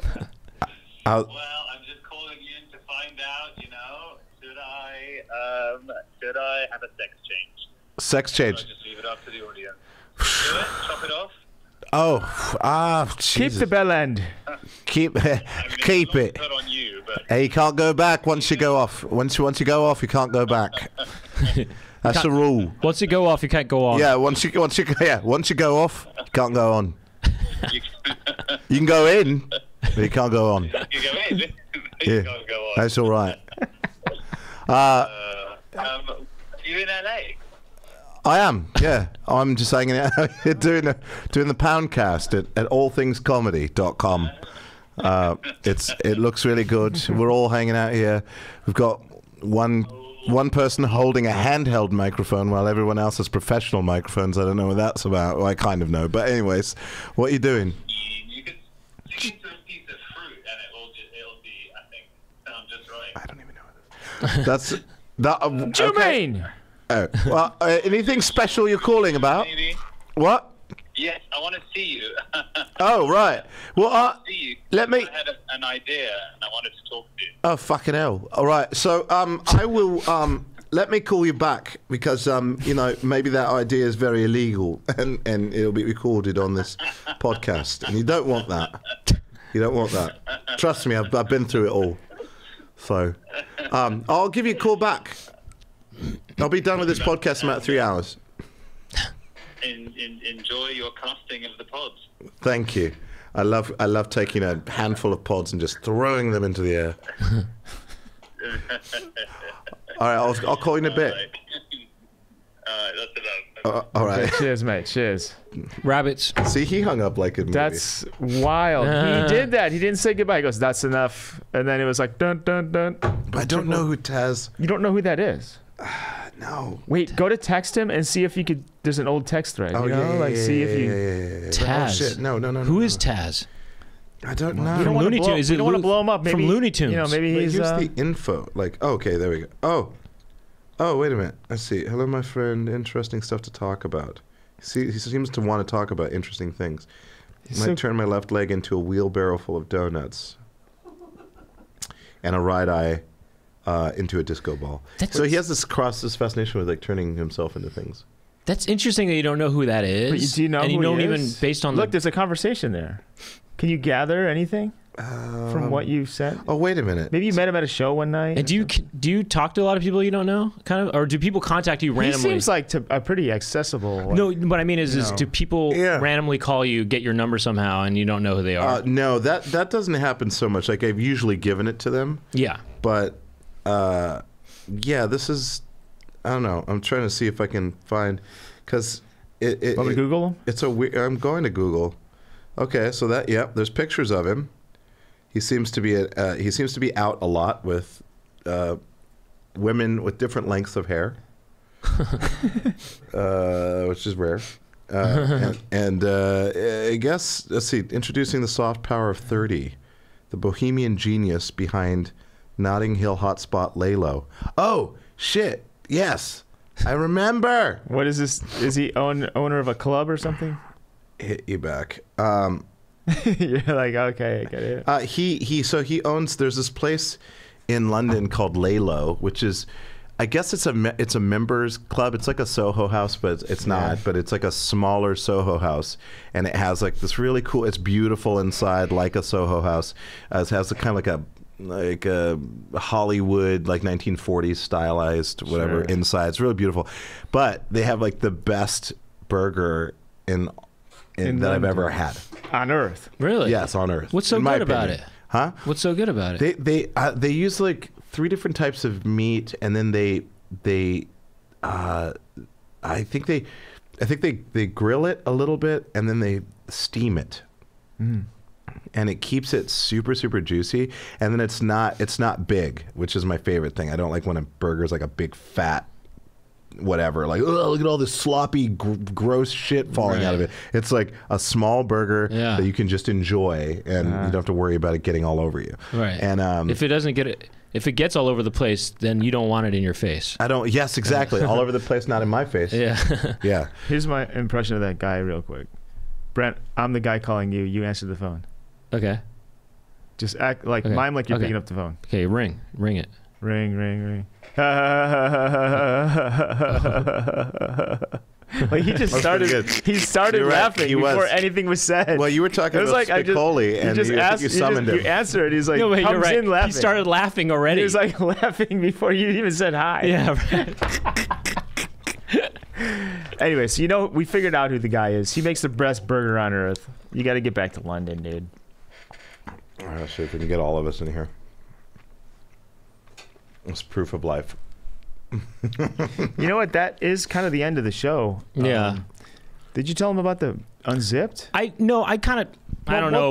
Well, I'm just calling in to find out, you know, should I have a sex change? Sex change. Should I just leave it up to the audience? Do it? Chop it off? Jesus. Keep the bell end. Keep it. On you, but... Hey, you can't go back once you go off. Once you go off, you can't go back. That's the rule. Once you go off, you can't go on. Yeah, once you go off, you can't go on. You can go in, but you can't go on. You go in, but you can't go on. That's all right. You in LA? I am, yeah. I'm just hanging out doing the Poundcast at allthingscomedy.com. It looks really good. We're all hanging out here. We've got one person holding a handheld microphone while everyone else has professional microphones. I don't know what that's about. Well, I kind of know, but anyways, what are you doing? You can sing some piece of fruit, and it'll be, I think, sound just right. I don't even know what it is. What do you mean? Oh, well, anything special you're calling about? Maybe. What? Yes, I want to see you. Oh, right. Well, I had an idea, and I wanted to talk to you. Oh, fucking hell. All right. So, I will, let me call you back, because, you know, maybe that idea is very illegal, and it'll be recorded on this podcast, and you don't want that. You don't want that. Trust me, I've been through it all. So, I'll give you a call back. I'll be done with this podcast in about 3 hours. Enjoy your casting of the pods. Thank you. I love taking a handful of pods and just throwing them into the air. All right, I'll call you in a bit. All right, that's enough. All right. Okay, cheers, mate. Cheers. Rabbits. See, he hung up like a movie. That's wild. He did that. He didn't say goodbye. He goes, "That's enough," and then it was like dun dun dun. But I don't know who Taz. You don't know who that is. No. Wait, go to text him and see if you could. There's an old text thread. Oh, you know? See if you. Taz. Oh, shit. No. Who is Taz? I don't know. We don't want to blow him up. Maybe, from Looney Tunes. You know, maybe here's the info. Like, okay, there we go. Oh, wait a minute. Let's see. Hello, my friend. Interesting stuff to talk about. See, he seems to want to talk about interesting things. Might turn my left leg into a wheelbarrow full of donuts, and a right eye. Into a disco ball. So he has this fascination with like turning himself into things. That's interesting that you don't know who that is. But do you know who he is? Even based on look, there's a conversation there. Can you gather anything from what you've said? Oh, wait a minute. Maybe you met him at a show one night. And do you talk to a lot of people you don't know, kind of, or do people contact you randomly? He seems like a pretty accessible. Like, no, what I mean is do people randomly call you, get your number somehow, and you don't know who they are? No, that doesn't happen so much. Like I've usually given it to them. Yeah, but. This is, I don't know. I'm trying to see if I can find, because let me Google him. It's a weird. I'm going to Google. Okay, so there's pictures of him. He seems to be out a lot with women with different lengths of hair, which is rare. I guess let's see. Introducing the soft power of 30, the bohemian genius behind. Notting Hill hotspot Lalo. Oh shit! Yes, I remember. What is this? Is he owner of a club or something? Hit you back. You're like, okay, I get it. He owns. There's this place in London called Lalo, which is, I guess it's a members club. It's like a Soho House, but it's not. Yeah. But it's like a smaller Soho House, and it has like this really cool. It's beautiful inside, like a Soho House. It has like a Hollywood, like 1940s stylized, whatever, inside. It's really beautiful. But they have like the best burger that I've ever had. On Earth. Really? Yes, on Earth. What's so good about it? Huh? What's so good about it? They use like 3 different types of meat, and then I think they grill it a little bit, and then they steam it. Mm. And it keeps it super, super juicy, and then it's not big, which is my favorite thing. I don't like when a burger's like a big fat, whatever. Like, oh, look at all this sloppy, gross shit falling out of it. It's like a small burger that you can just enjoy, and you don't have to worry about it getting all over you. Right. And if it gets all over the place, then you don't want it in your face. I don't. Yes, exactly. All over the place, not in my face. Yeah. Yeah. Here's my impression of that guy, real quick. Brent, I'm the guy calling you. You answer the phone. Okay. Just act like mime like you're picking up the phone. Okay, ring it. Ring. Like he just started. He started laughing before anything was said. Well, you were talking about Spicoli, and you summoned him. You answered. He's like, comes in laughing. He started laughing already. He was like laughing before you even said hi. Yeah. Right. Anyway, so you know we figured out who the guy is. He makes the best burger on earth. You got to get back to London, dude. All right, let's see if we can get all of us in here. It's proof of life. You know what? That is kind of the end of the show. Yeah. Did you tell them about the Unzipped? I don't know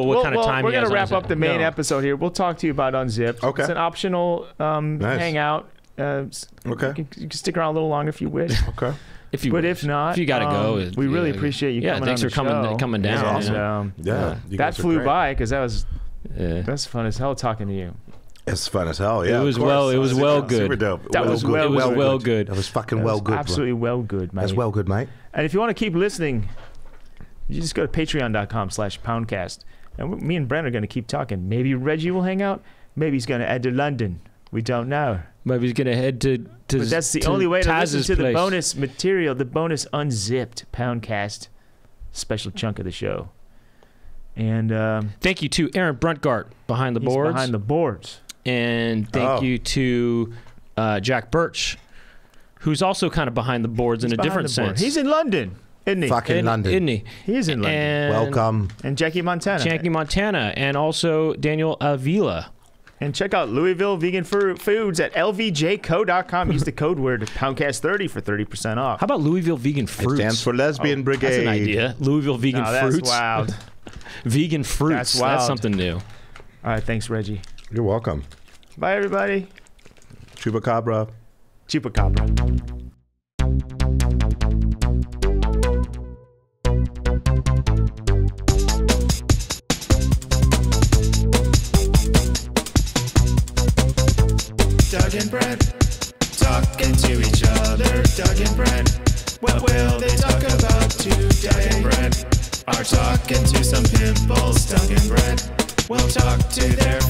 what kind of time. We're gonna wrap up the main episode here. We'll talk to you about Unzipped. Okay. It's an optional hangout. Okay. You can stick around a little longer if you wish. Okay. If not, if you gotta go, we really appreciate you coming. Yeah, thanks for coming down. Awesome. Yeah. That flew by because that's fun as hell talking to you. It's fun as hell, yeah. It was well good. Super dope. That was well good. That was fucking well good. Absolutely well good, mate. That's well good, mate. And if you want to keep listening, you just go to patreon.com/poundcast. And me and Brent are going to keep talking. Maybe Reggie will hang out. Maybe he's going to head to London. We don't know. Maybe he's going to head to But that's the only way to listen to the bonus material, the bonus Unzipped Poundcast special chunk of the show. And thank you to Aaron Bruntgart behind the boards. Behind the boards. And thank you to Jack Birch, who's also kind of behind the boards in a different sense. He's in London, isn't he? Fucking London. Isn't he? He's in London. Welcome. And Jackie Montana. Jackie Montana. And also Daniel Avila. And check out Louisville Vegan Foods at lvjco.com. Use the code word POUNDCAST30 for 30% off. How about Louisville Vegan Fruits? It stands for Lesbian Brigade. That's an idea. Louisville Vegan Fruits. That's wild. Vegan Fruits. That's wild. That's something new. All right. Thanks, Reggie. You're welcome. Bye, everybody. Chupacabra. Chupacabra. Doug and Brent talking to each other. Doug and Brent, what will they talk about today? Doug and Brent are talking to some pimples. Doug and Brent will talk to their